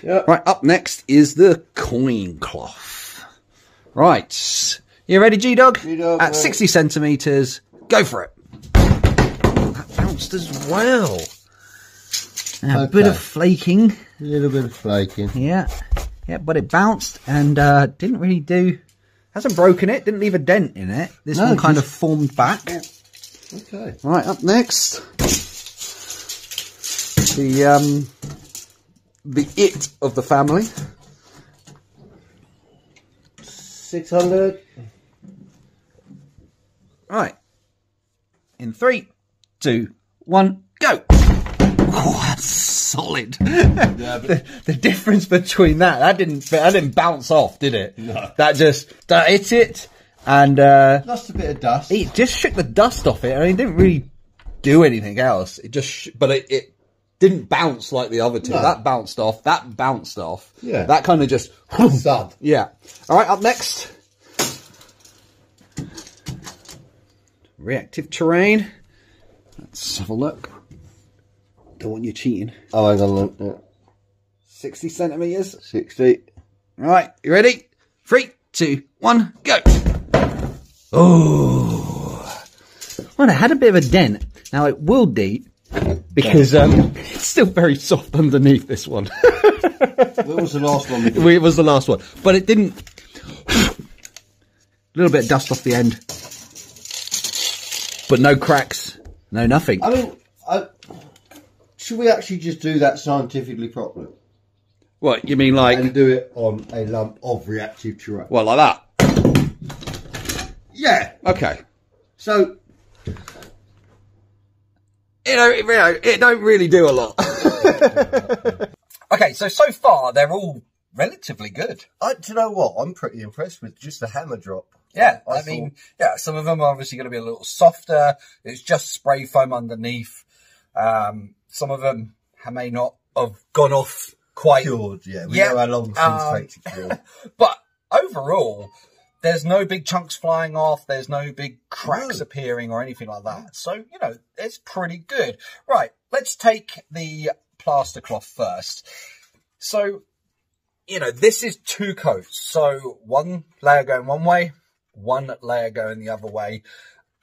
Yeah. Right, up next is the coin cloth. Right. You ready, G-Dog? G-Dog. At sixty centimetres, go for it. Oh, that bounced as well. Now, okay. A bit of flaking. A little bit of flaking. Yeah. Yeah, but it bounced and uh, didn't really do... Hasn't broken it, didn't leave a dent in it. This no, one kind of formed back. Yeah. Okay. Right, up next. The, um, the it of the family. six hundred. Right. In three, two, one, go! Oh, that's solid. Yeah, but the, the difference between that, that didn't, that didn't bounce off, did it? No. That just, that hit it, and... Uh, lost a bit of dust. It just shook the dust off it, and it didn't really do anything else. It just, but it, it didn't bounce like the other two. No. That bounced off, that bounced off. Yeah. That kind of just... Thud. Yeah. All right, up next. Reactive terrain. Let's have a look. Don't want you cheating. Oh, hang on, look. Yeah. sixty centimetres. sixty. Right, you ready? Three, two, one, go. Oh. Well, it had a bit of a dent. Now, it will deep because um, it's still very soft underneath this one. It was the last one. It was the last one. But it didn't... A little bit of dust off the end. But no cracks. No nothing. I mean, I... Should we actually just do that scientifically properly? What, you mean like... And do it on a lump of reactive terrain. What, like that? Yeah. Okay. So... You know, it, you know, it don't really do a lot. Okay, so, so far, they're all relatively good. I, do you know what? I'm pretty impressed with just the hammer drop. Yeah, I, I mean, yeah, some of them are obviously going to be a little softer. It's just spray foam underneath. Um, some of them may not have gone off quite... Cured, yeah. We yeah, know how long things um, take to cure. But overall, there's no big chunks flying off. There's no big cracks no. appearing or anything like that. So, you know, it's pretty good. Right, let's take the plaster cloth first. So, you know, this is two coats. So one layer going one way, one layer going the other way.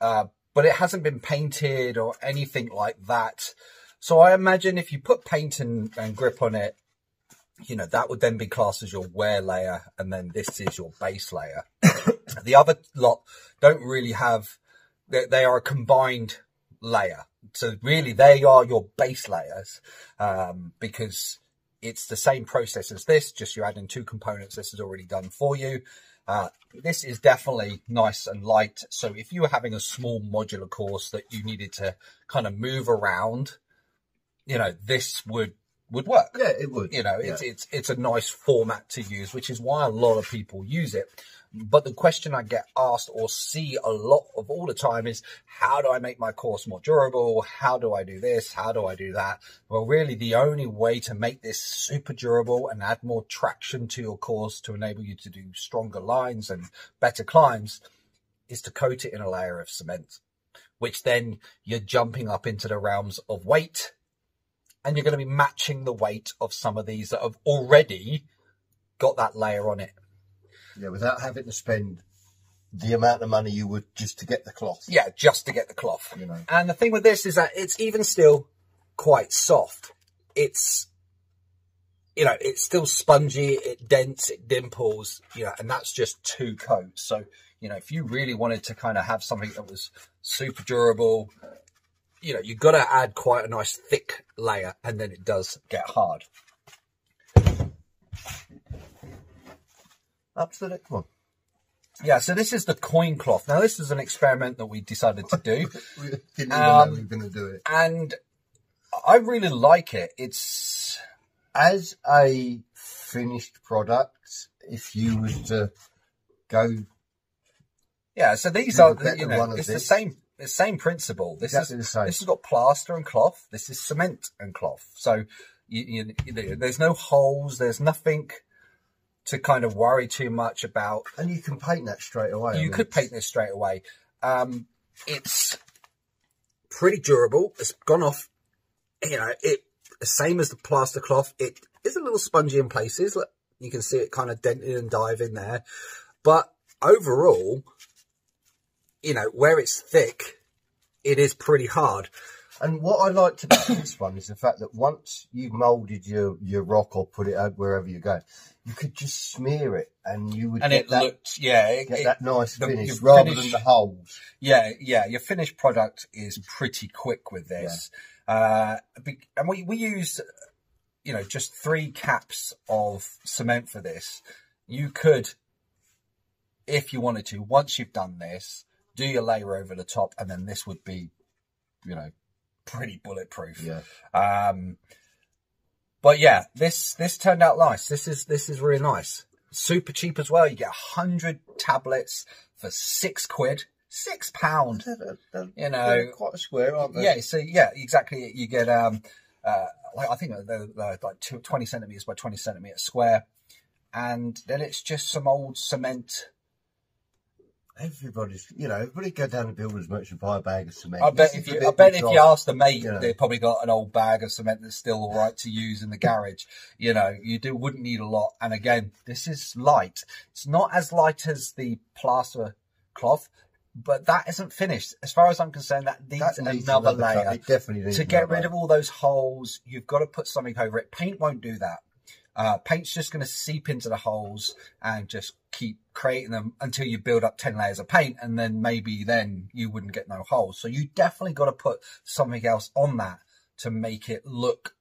Uh, but it hasn't been painted or anything like that. So I imagine if you put paint and, and grip on it, you know, that would then be classed as your wear layer. And then this is your base layer. The other lot don't really have, they, they are a combined layer. So really they are your base layers, um, because it's the same process as this, just you're adding two components. This is already done for you. Uh, this is definitely nice and light. So if you were having a small modular course that you needed to kind of move around, you know, this would, would work. Yeah, it would. You know, it's, yeah. it's, it's a nice format to use, which is why a lot of people use it. But the question I get asked or see a lot of all the time is, how do I make my course more durable? How do I do this? How do I do that? Well, really, the only way to make this super durable and add more traction to your course to enable you to do stronger lines and better climbs is to coat it in a layer of cement, which then you're jumping up into the realms of weight. And you're going to be matching the weight of some of these that have already got that layer on it. Yeah, without having to spend the amount of money you would just to get the cloth. Yeah, just to get the cloth. You know. And the thing with this is that it's even still quite soft. It's, you know, it's still spongy, it dents, it dimples, you know, and that's just two coats. So, you know, if you really wanted to kind of have something that was super durable, you know, you've got to add quite a nice thick layer and then it does get hard. Up to the next one. Yeah, so this is the coin cloth. Now, this is an experiment that we decided to do. We didn't even um, know we were going to do it. And I really like it. It's as a finished product, if you were to go... Yeah, so these are, the, you know, it's the same, the same principle. This exactly is the same. This has got plaster and cloth. This is cement and cloth. So you, you, there's no holes. There's nothing... to kind of worry too much about. And you can paint that straight away. You I mean. could paint this straight away. Um, it's pretty durable. It's gone off, you know, it same as the plaster cloth. It is a little spongy in places. Look, you can see it kind of dented and diving there. But overall, you know, where it's thick, it is pretty hard. And what I liked about this one is the fact that once you moulded your, your rock or put it out wherever you're going, you could just smear it and you would and get, it that, looked, yeah, it, get it, that nice the, finish rather finish, than the holes. Yeah, yeah. Your finished product is pretty quick with this. Yeah. Uh, and we, we used, you know, just three caps of cement for this. You could, if you wanted to, once you've done this, do your layer over the top and then this would be, you know, pretty bulletproof. Yeah. Um, but yeah, this, this turned out nice. This is, this is really nice. Super cheap as well. You get a hundred tablets for six quid, six pound, they're, they're, you know, they're quite a square, aren't they? Yeah. So yeah, exactly. You get, um, uh, like, I think they're, they're like twenty centimeters by twenty centimeters square. And then it's just some old cement. Everybody's, you know, everybody go down to Builders Merchant and buy a bag of cement. I bet if you, I bet if you ask the mate, you know, they've probably got an old bag of cement that's still all right to use in the garage. You know, you do wouldn't need a lot. And again, this is light. It's not as light as the plaster cloth, but that isn't finished. As far as I'm concerned, that needs, that needs another, another layer. It definitely needs to get rid of all those holes. You've got to put something over it. Paint won't do that. Uh, paint's just going to seep into the holes and just keep creating them until you build up ten layers of paint. And then maybe then you wouldn't get no holes. So you definitely got to put something else on that to make it look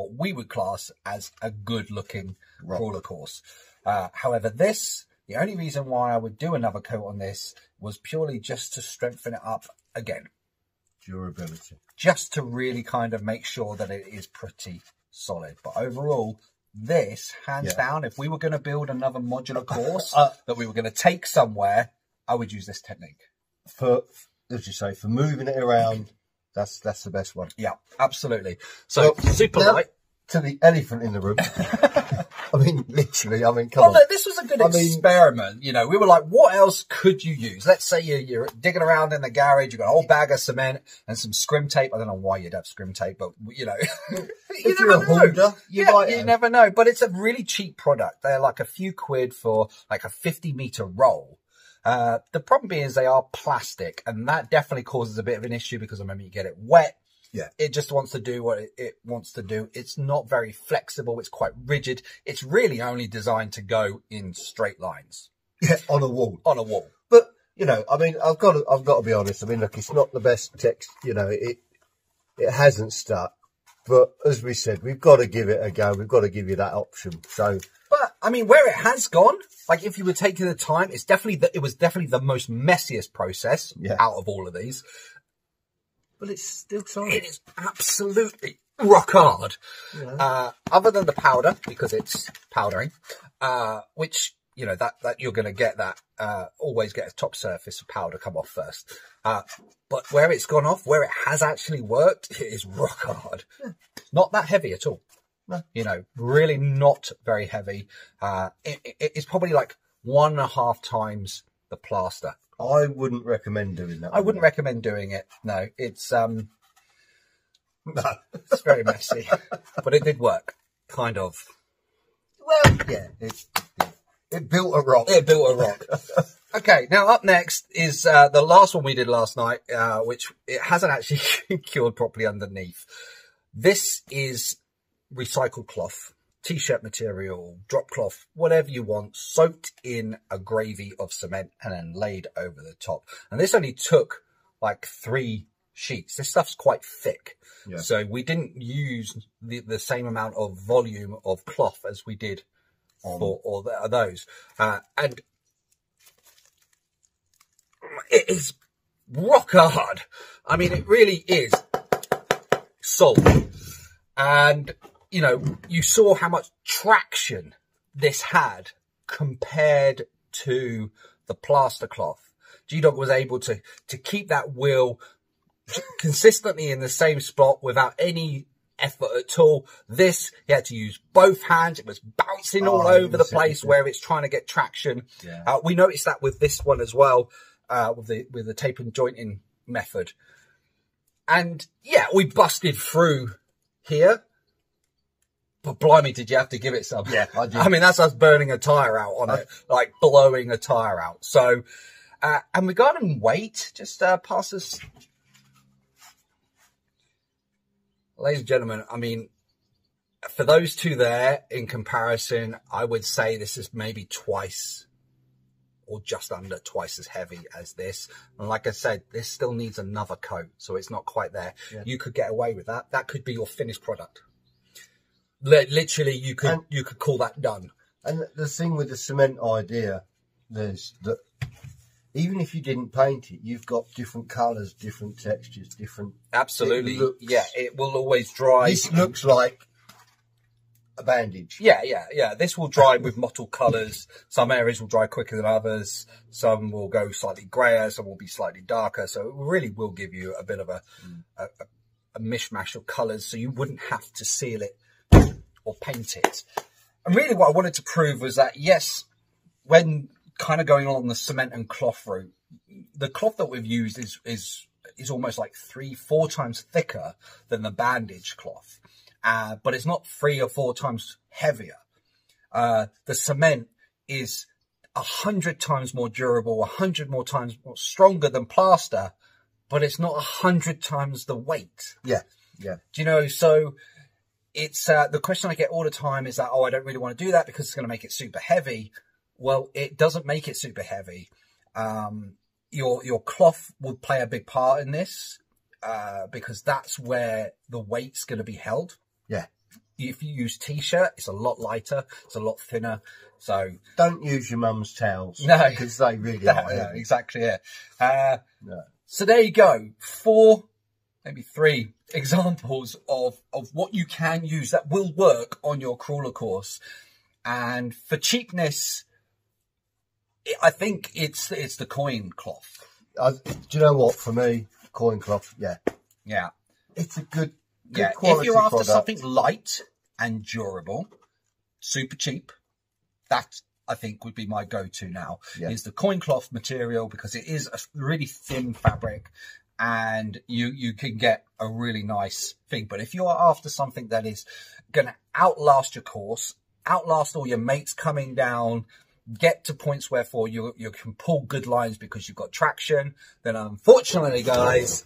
what we would class as a good looking right. crawler course. Uh, however, this, the only reason why I would do another coat on this was purely just to strengthen it up again. Durability. Just to really kind of make sure that it is pretty solid. But overall, this, hands yeah. down, if we were going to build another modular course uh, that we were going to take somewhere, I would use this technique. For, as you say, for moving it around, that's that's the best one. Yeah, absolutely. So, well, super now, light. To the elephant in the room. I mean, literally, I mean, come well, on. Look, this was a good I experiment. Mean, you know, we were like, what else could you use? Let's say you're, you're digging around in the garage, you've got a whole bag of cement and some scrim tape. I don't know why you'd have scrim tape, but, you know. you if you're a hoarder, you yeah, might You have. never know. But it's a really cheap product. They're like a few quid for like a fifty meter roll. Uh, the problem being is they are plastic, and that definitely causes a bit of an issue because I remember you get it wet. Yeah. It just wants to do what it, it wants to do. It's not very flexible. It's quite rigid. It's really only designed to go in straight lines. Yeah, on a wall. On a wall. But, you know, I mean, I've got to, I've got to be honest. I mean, look, it's not the best text, you know, it, it hasn't stuck. But as we said, we've got to give it a go. We've got to give you that option. So, but I mean, where it has gone, like if you were taking the time, it's definitely that it was definitely the most messiest process yeah. out of all of these. But it's still solid. It is absolutely rock hard. Yeah. Uh, other than the powder, because it's powdering, uh, which, you know, that, that you're going to get that, uh, always get a top surface of powder come off first. Uh, but where it's gone off, where it has actually worked, it is rock hard. Yeah. Not that heavy at all. No. You know, really not very heavy. Uh, it, it, it's probably like one and a half times the plaster. I wouldn't recommend doing that. I wouldn't recommend doing it. No, it's um, no, it's very messy, but it did work, kind of. Well, yeah, it it built a rock. It built a rock. Okay, now up next is uh, the last one we did last night, uh, which it hasn't actually cured properly underneath. This is recycled cloth, t-shirt material, drop cloth, whatever you want, soaked in a gravy of cement and then laid over the top. And this only took like three sheets. This stuff's quite thick. Yeah. So we didn't use the, the same amount of volume of cloth as we did um. for all the, those. Uh, and it is rock hard. I mean, it really is solid. And you know, you saw how much traction this had compared to the plaster cloth. G-Dog was able to, to keep that wheel consistently in the same spot without any effort at all. This, he had to use both hands. It was bouncing all oh, over the place where it's trying to get traction. Yeah. Uh, we noticed that with this one as well, uh, with the, with the tape and jointing method. And yeah, we busted through here. But blimey, did you have to give it some? Yeah, I did. I mean, that's us burning a tyre out on it, like blowing a tyre out. So, uh, and regarding weight, just uh, pass us. Ladies and gentlemen, I mean, for those two there, in comparison, I would say this is maybe twice or just under twice as heavy as this. And like I said, this still needs another coat, so it's not quite there. Yeah. You could get away with that. That could be your finished product. Literally, you could and, you could call that done. And the thing with the cement idea is that even if you didn't paint it, you've got different colours, different textures, different. Absolutely, it looks, yeah. It will always dry. This looks like a bandage. Yeah, yeah, yeah. This will dry with mottled colours. Some areas will dry quicker than others. Some will go slightly greyer. Some will be slightly darker. So it really will give you a bit of a mm. a, a mishmash of colours. So you wouldn't have to seal it or paint it. And really what I wanted to prove was that, yes, when kind of going on the cement and cloth route, the cloth that we've used is is is almost like three, four times thicker than the bandage cloth. Uh, but it's not three or four times heavier. Uh, the cement is a hundred times more durable, a hundred more times more stronger than plaster, but it's not a hundred times the weight. Yeah, yeah. Do you know, so... It's uh, the question I get all the time is that, oh, I don't really want to do that because it's going to make it super heavy. Well, it doesn't make it super heavy. Um, your your cloth would play a big part in this uh, because that's where the weight's going to be held. Yeah. If you use t-shirt, it's a lot lighter, it's a lot thinner. So don't use your mum's towels. No, because they really no, are. No, exactly. Yeah. Uh, no. So there you go. Four, maybe three examples of of what you can use that will work on your crawler course. And for cheapness, I think it's it's the coin cloth. I, do you know what? For me, coin cloth. Yeah. Yeah. It's a good. Good yeah, if you're after product. something light and durable, super cheap, that I think would be my go-to now, yeah. is the coin cloth material, because it is a really thin fabric and you, you can get a really nice thing. But if you're after something that is going to outlast your course, outlast all your mates coming down, get to points where for you, you can pull good lines because you've got traction, then unfortunately, guys...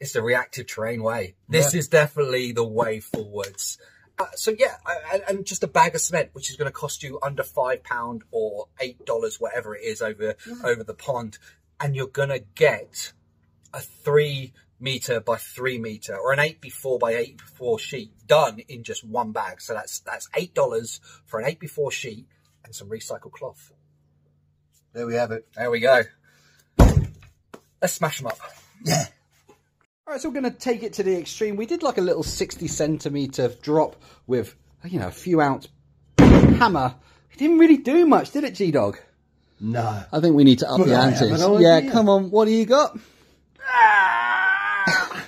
it's the reactive terrain way. This yeah. is definitely the way forwards. Uh, so yeah, I, I, and just a bag of cement, which is going to cost you under five pound or eight dollars, whatever it is, over yeah. over the pond, and you're going to get a three meter by three meter or an eight by four by eight by four sheet done in just one bag. So that's that's eight dollars for an eight by four sheet and some recycled cloth. There we have it. There we go. Let's smash them up. Yeah. All right, so we're going to take it to the extreme. We did like a little sixty centimeter drop with, you know, a few ounce hammer. It didn't really do much, did it, G-Dog? No. I think we need to up well, the ante. Yeah, come on. What do you got? Ah,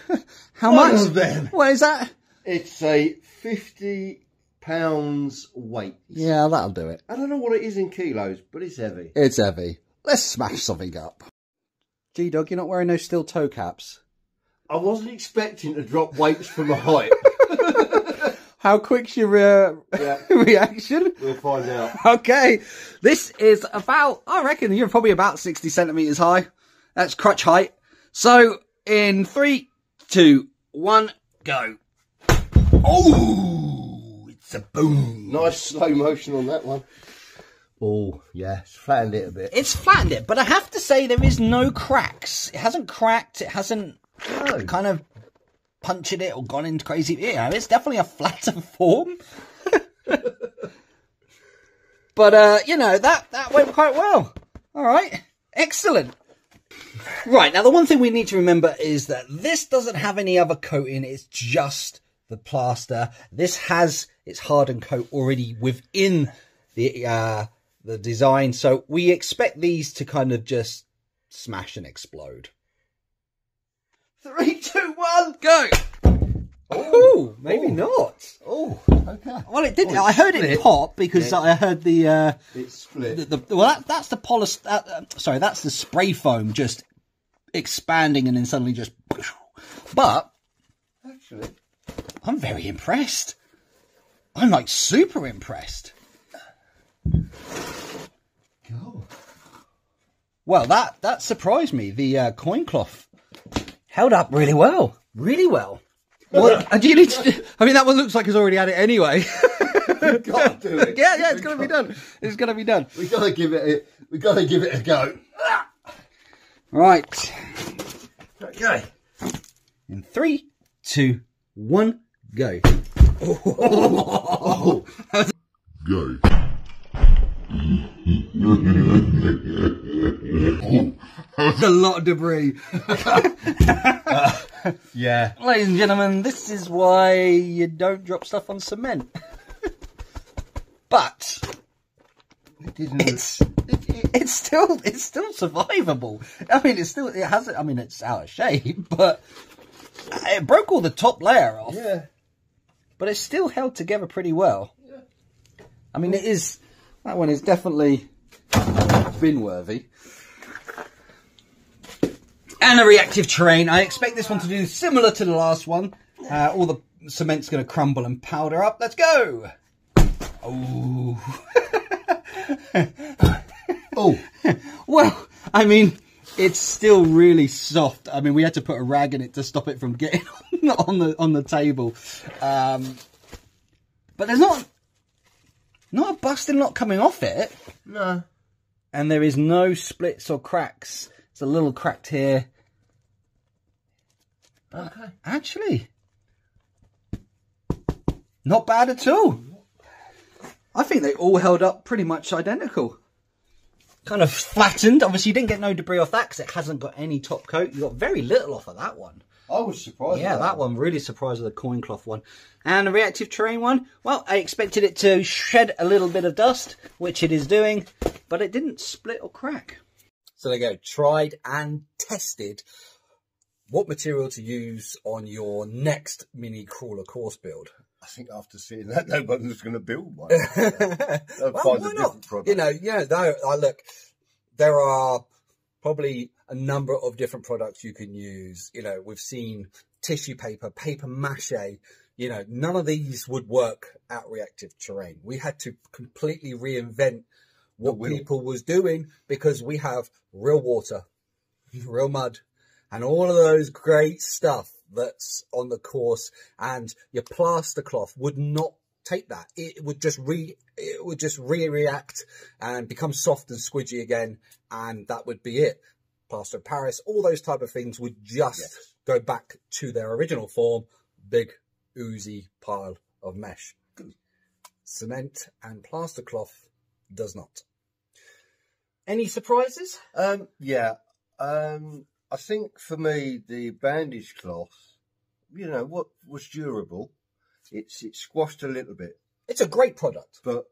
How much? Them. What is that? It's a fifty pounds weight. Yeah, that'll do it. I don't know what it is in kilos, but it's heavy. It's heavy. Let's smash something up. G-Dog, you're not wearing no steel toe caps. I wasn't expecting to drop weights from a height. How quick's your uh, yeah. reaction? We'll find out. Okay. This is about, I reckon you're probably about sixty centimetres high. That's crutch height. So in three, two, one, go. Oh, it's a boom. Nice slow motion on that one. Oh, yeah, it's flattened it a bit. It's flattened it, but I have to say there is no cracks. It hasn't cracked. It hasn't... No. Kind of punctured it or gone into crazy. Yeah, it's definitely a flatter form. But uh, you know, that that went quite well. All right, excellent. Right, now the one thing we need to remember is that this doesn't have any other coating. It's just the plaster. This has its hardened coat already within the uh, the design, so we expect these to kind of just smash and explode. Three, two, one, go! Oh, maybe ooh. not. Oh, okay. Well, it did. Oh, it I heard split. it pop because yeah. I heard the. Uh, it split. The, the, well, that, that's the poly. Uh, uh, sorry, that's the spray foam just expanding and then suddenly just. But actually, I'm very impressed. I'm like super impressed. Go. Well, that that surprised me. The uh, coin cloth. Held up really well, really well. Well, do you need to, I mean, that one looks like it's already had it anyway. We've got to do it. Yeah, yeah, it's got to be done. It's got to be done. We got to give it. A, we got to give it a go. Right. Okay. In three, two, one, go. Oh. Go. There's a lot of debris. uh, yeah. Ladies and gentlemen, this is why you don't drop stuff on cement. But it didn't it's it, it, it's still it's still survivable. I mean, it's still it hasn't. I mean, it's out of shape, but it broke all the top layer off. Yeah. But it's still held together pretty well. Yeah. I mean, it is. That one is definitely bin worthy. And a reactive terrain. I expect this one to do similar to the last one. Uh, all the cement's going to crumble and powder up. Let's go. Oh. Oh. Well, I mean, it's still really soft. I mean, we had to put a rag in it to stop it from getting on the on the table. Um, but there's not. Not a busting lot coming off it. No. And there is no splits or cracks. It's a little cracked here. Okay. Actually, Not bad at all. I think they all held up pretty much identical. Kind of flattened. Obviously, you didn't get no debris off that because it hasn't got any top coat. You got very little off of that one. I was surprised. Yeah, that, that one. Really surprised with the coin cloth one. And the Reactive Terrain one, well, I expected it to shed a little bit of dust, which it is doing, but it didn't split or crack. So there you go. Tried and tested what material to use on your next mini crawler course build. I think after seeing that, nobody's going to build one. Well, why not? You know, yeah, no, I look, there are probably a number of different products you can use. You know, we've seen tissue paper, paper mache. You know, none of these would work at Reactive Terrain. We had to completely reinvent what people was doing because we have real water, real mud, and all of those great stuff that's on the course, and your plaster cloth would not take that. It would just re it would just re-react and become soft and squidgy again, and that would be it. Plaster of Paris, all those type of things would just yes. go back to their original form, big oozy pile of mesh. Good. Cement and plaster cloth does not. Any surprises? Um yeah. Um I think for me, the bandage cloth, you know, what was durable, it's it squashed a little bit. It's a great product. But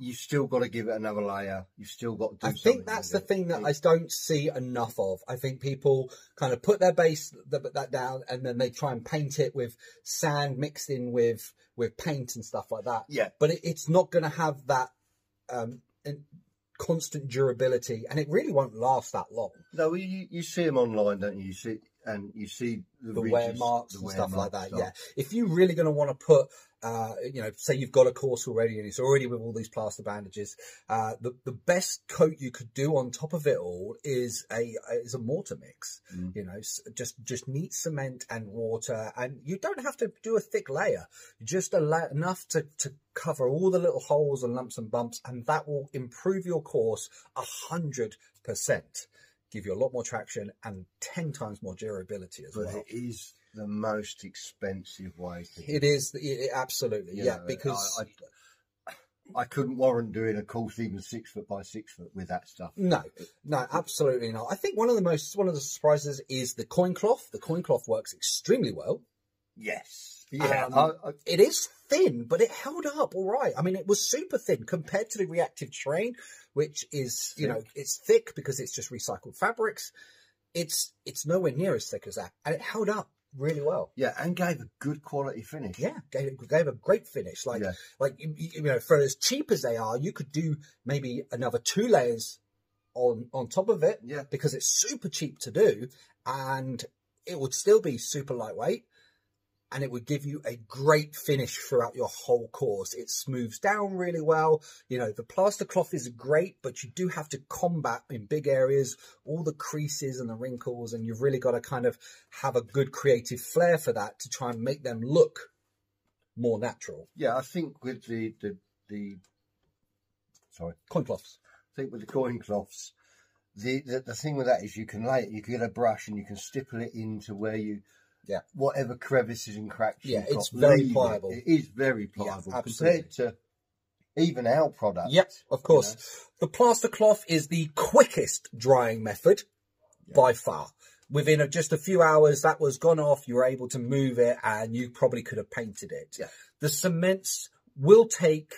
you've still got to give it another layer. You've still got to do I think that's the it. thing that I don't see enough of. I think people kind of put their base, that down, and then they try and paint it with sand mixed in with, with paint and stuff like that. Yeah. But it, it's not going to have that... Um, in, constant durability, and it really won't last that long. No, you, you see them online, don't you? You see, and you see the, the ridges, wear marks the and wear stuff marks like that. Stuff. Yeah, if you're really going to want to put, uh, you know, say you've got a course already and it's already with all these plaster bandages, uh, the the best coat you could do on top of it all is a is a mortar mix. Mm. You know, just just neat cement and water, and you don't have to do a thick layer. Just a enough to to. cover all the little holes and lumps and bumps, and that will improve your course a hundred percent, give you a lot more traction and ten times more durability as but well. But it is the most expensive way to do it. It is it, absolutely, you yeah. know, because I, I, I couldn't warrant doing a course even six foot by six foot with that stuff. No, no, absolutely not. I think one of the most one of the surprises is the coin cloth. The coin cloth works extremely well. Yes. Yeah, um, I, I, it is thin, but it held up all right. I mean, it was super thin compared to the Reactive Terrain, which is, you thick. know, it's thick because it's just recycled fabrics. It's it's nowhere near as thick as that, and it held up really well. Yeah, and gave a good quality finish. Yeah, gave gave a great finish. Like yeah. like you, you know, for as cheap as they are, you could do maybe another two layers on on top of it. Yeah, because it's super cheap to do, and it would still be super lightweight. And it would give you a great finish throughout your whole course. It smooths down really well. You know, the plaster cloth is great, but you do have to combat in big areas, all the creases and the wrinkles. And you've really got to kind of have a good creative flair for that to try and make them look more natural. Yeah, I think with the, the, the sorry, coin cloths, I think with the coin cloths, the, the, the thing with that is you can lay it, you can get a brush and you can stipple it into where you, Yeah, whatever crevices and cracks. Yeah, you've it's got, very pliable. It. it is very pliable yeah, compared to even our product. Yep, of course. You know. The plaster cloth is the quickest drying method yeah. by far. Within a, just a few hours, that was gone off. You were able to move it, and you probably could have painted it. Yeah. The cements will take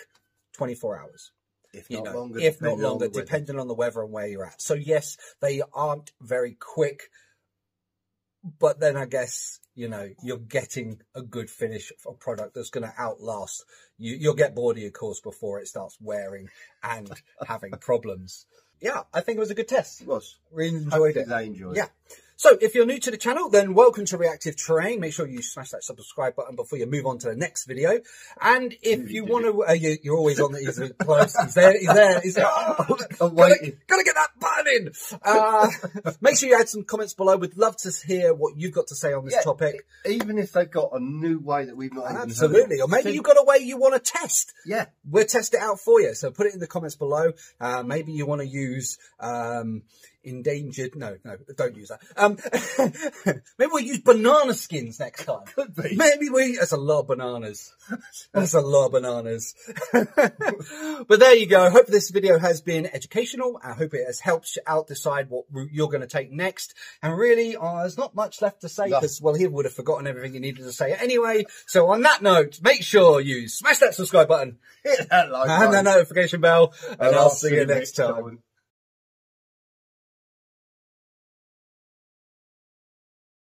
twenty-four hours. If not know, longer. If not longer, on depending on the weather and where you're at. So, yes, they aren't very quick. But then I guess, you know, you're getting a good finish for a product that's going to outlast. You, you'll get bored of your course before it starts wearing and having problems. Yeah, I think it was a good test. It was. We enjoyed it. I enjoyed it. Yeah. So if you're new to the channel, then welcome to Reactive Terrain. Make sure you smash that subscribe button before you move on to the next video. And if you want to, uh, you, you're always on the, he's close. He's there, he's there, he's there. Oh, I'm waiting. Gotta, gotta get that button in. Uh, make sure you add some comments below. We'd love to hear what you've got to say on this yeah, topic. Even if they've got a new way that we've not even Absolutely. Heard of. Or maybe you've got a way you want to test. Yeah. We'll test it out for you. So put it in the comments below. Uh, maybe you want to use, um, endangered. No, no, don't use that. Um, maybe we'll use banana skins next time. Could be. Maybe we, that's a lot of bananas. That's a lot of bananas. But there you go. I hope this video has been educational. I hope it has helped you out decide what route you're going to take next. And really, uh, there's not much left to say because, no. well, he would have forgotten everything he needed to say anyway. So on that note, make sure you smash that subscribe button, hit that like button, and the notification bell, and, and I'll, I'll see you next time. time.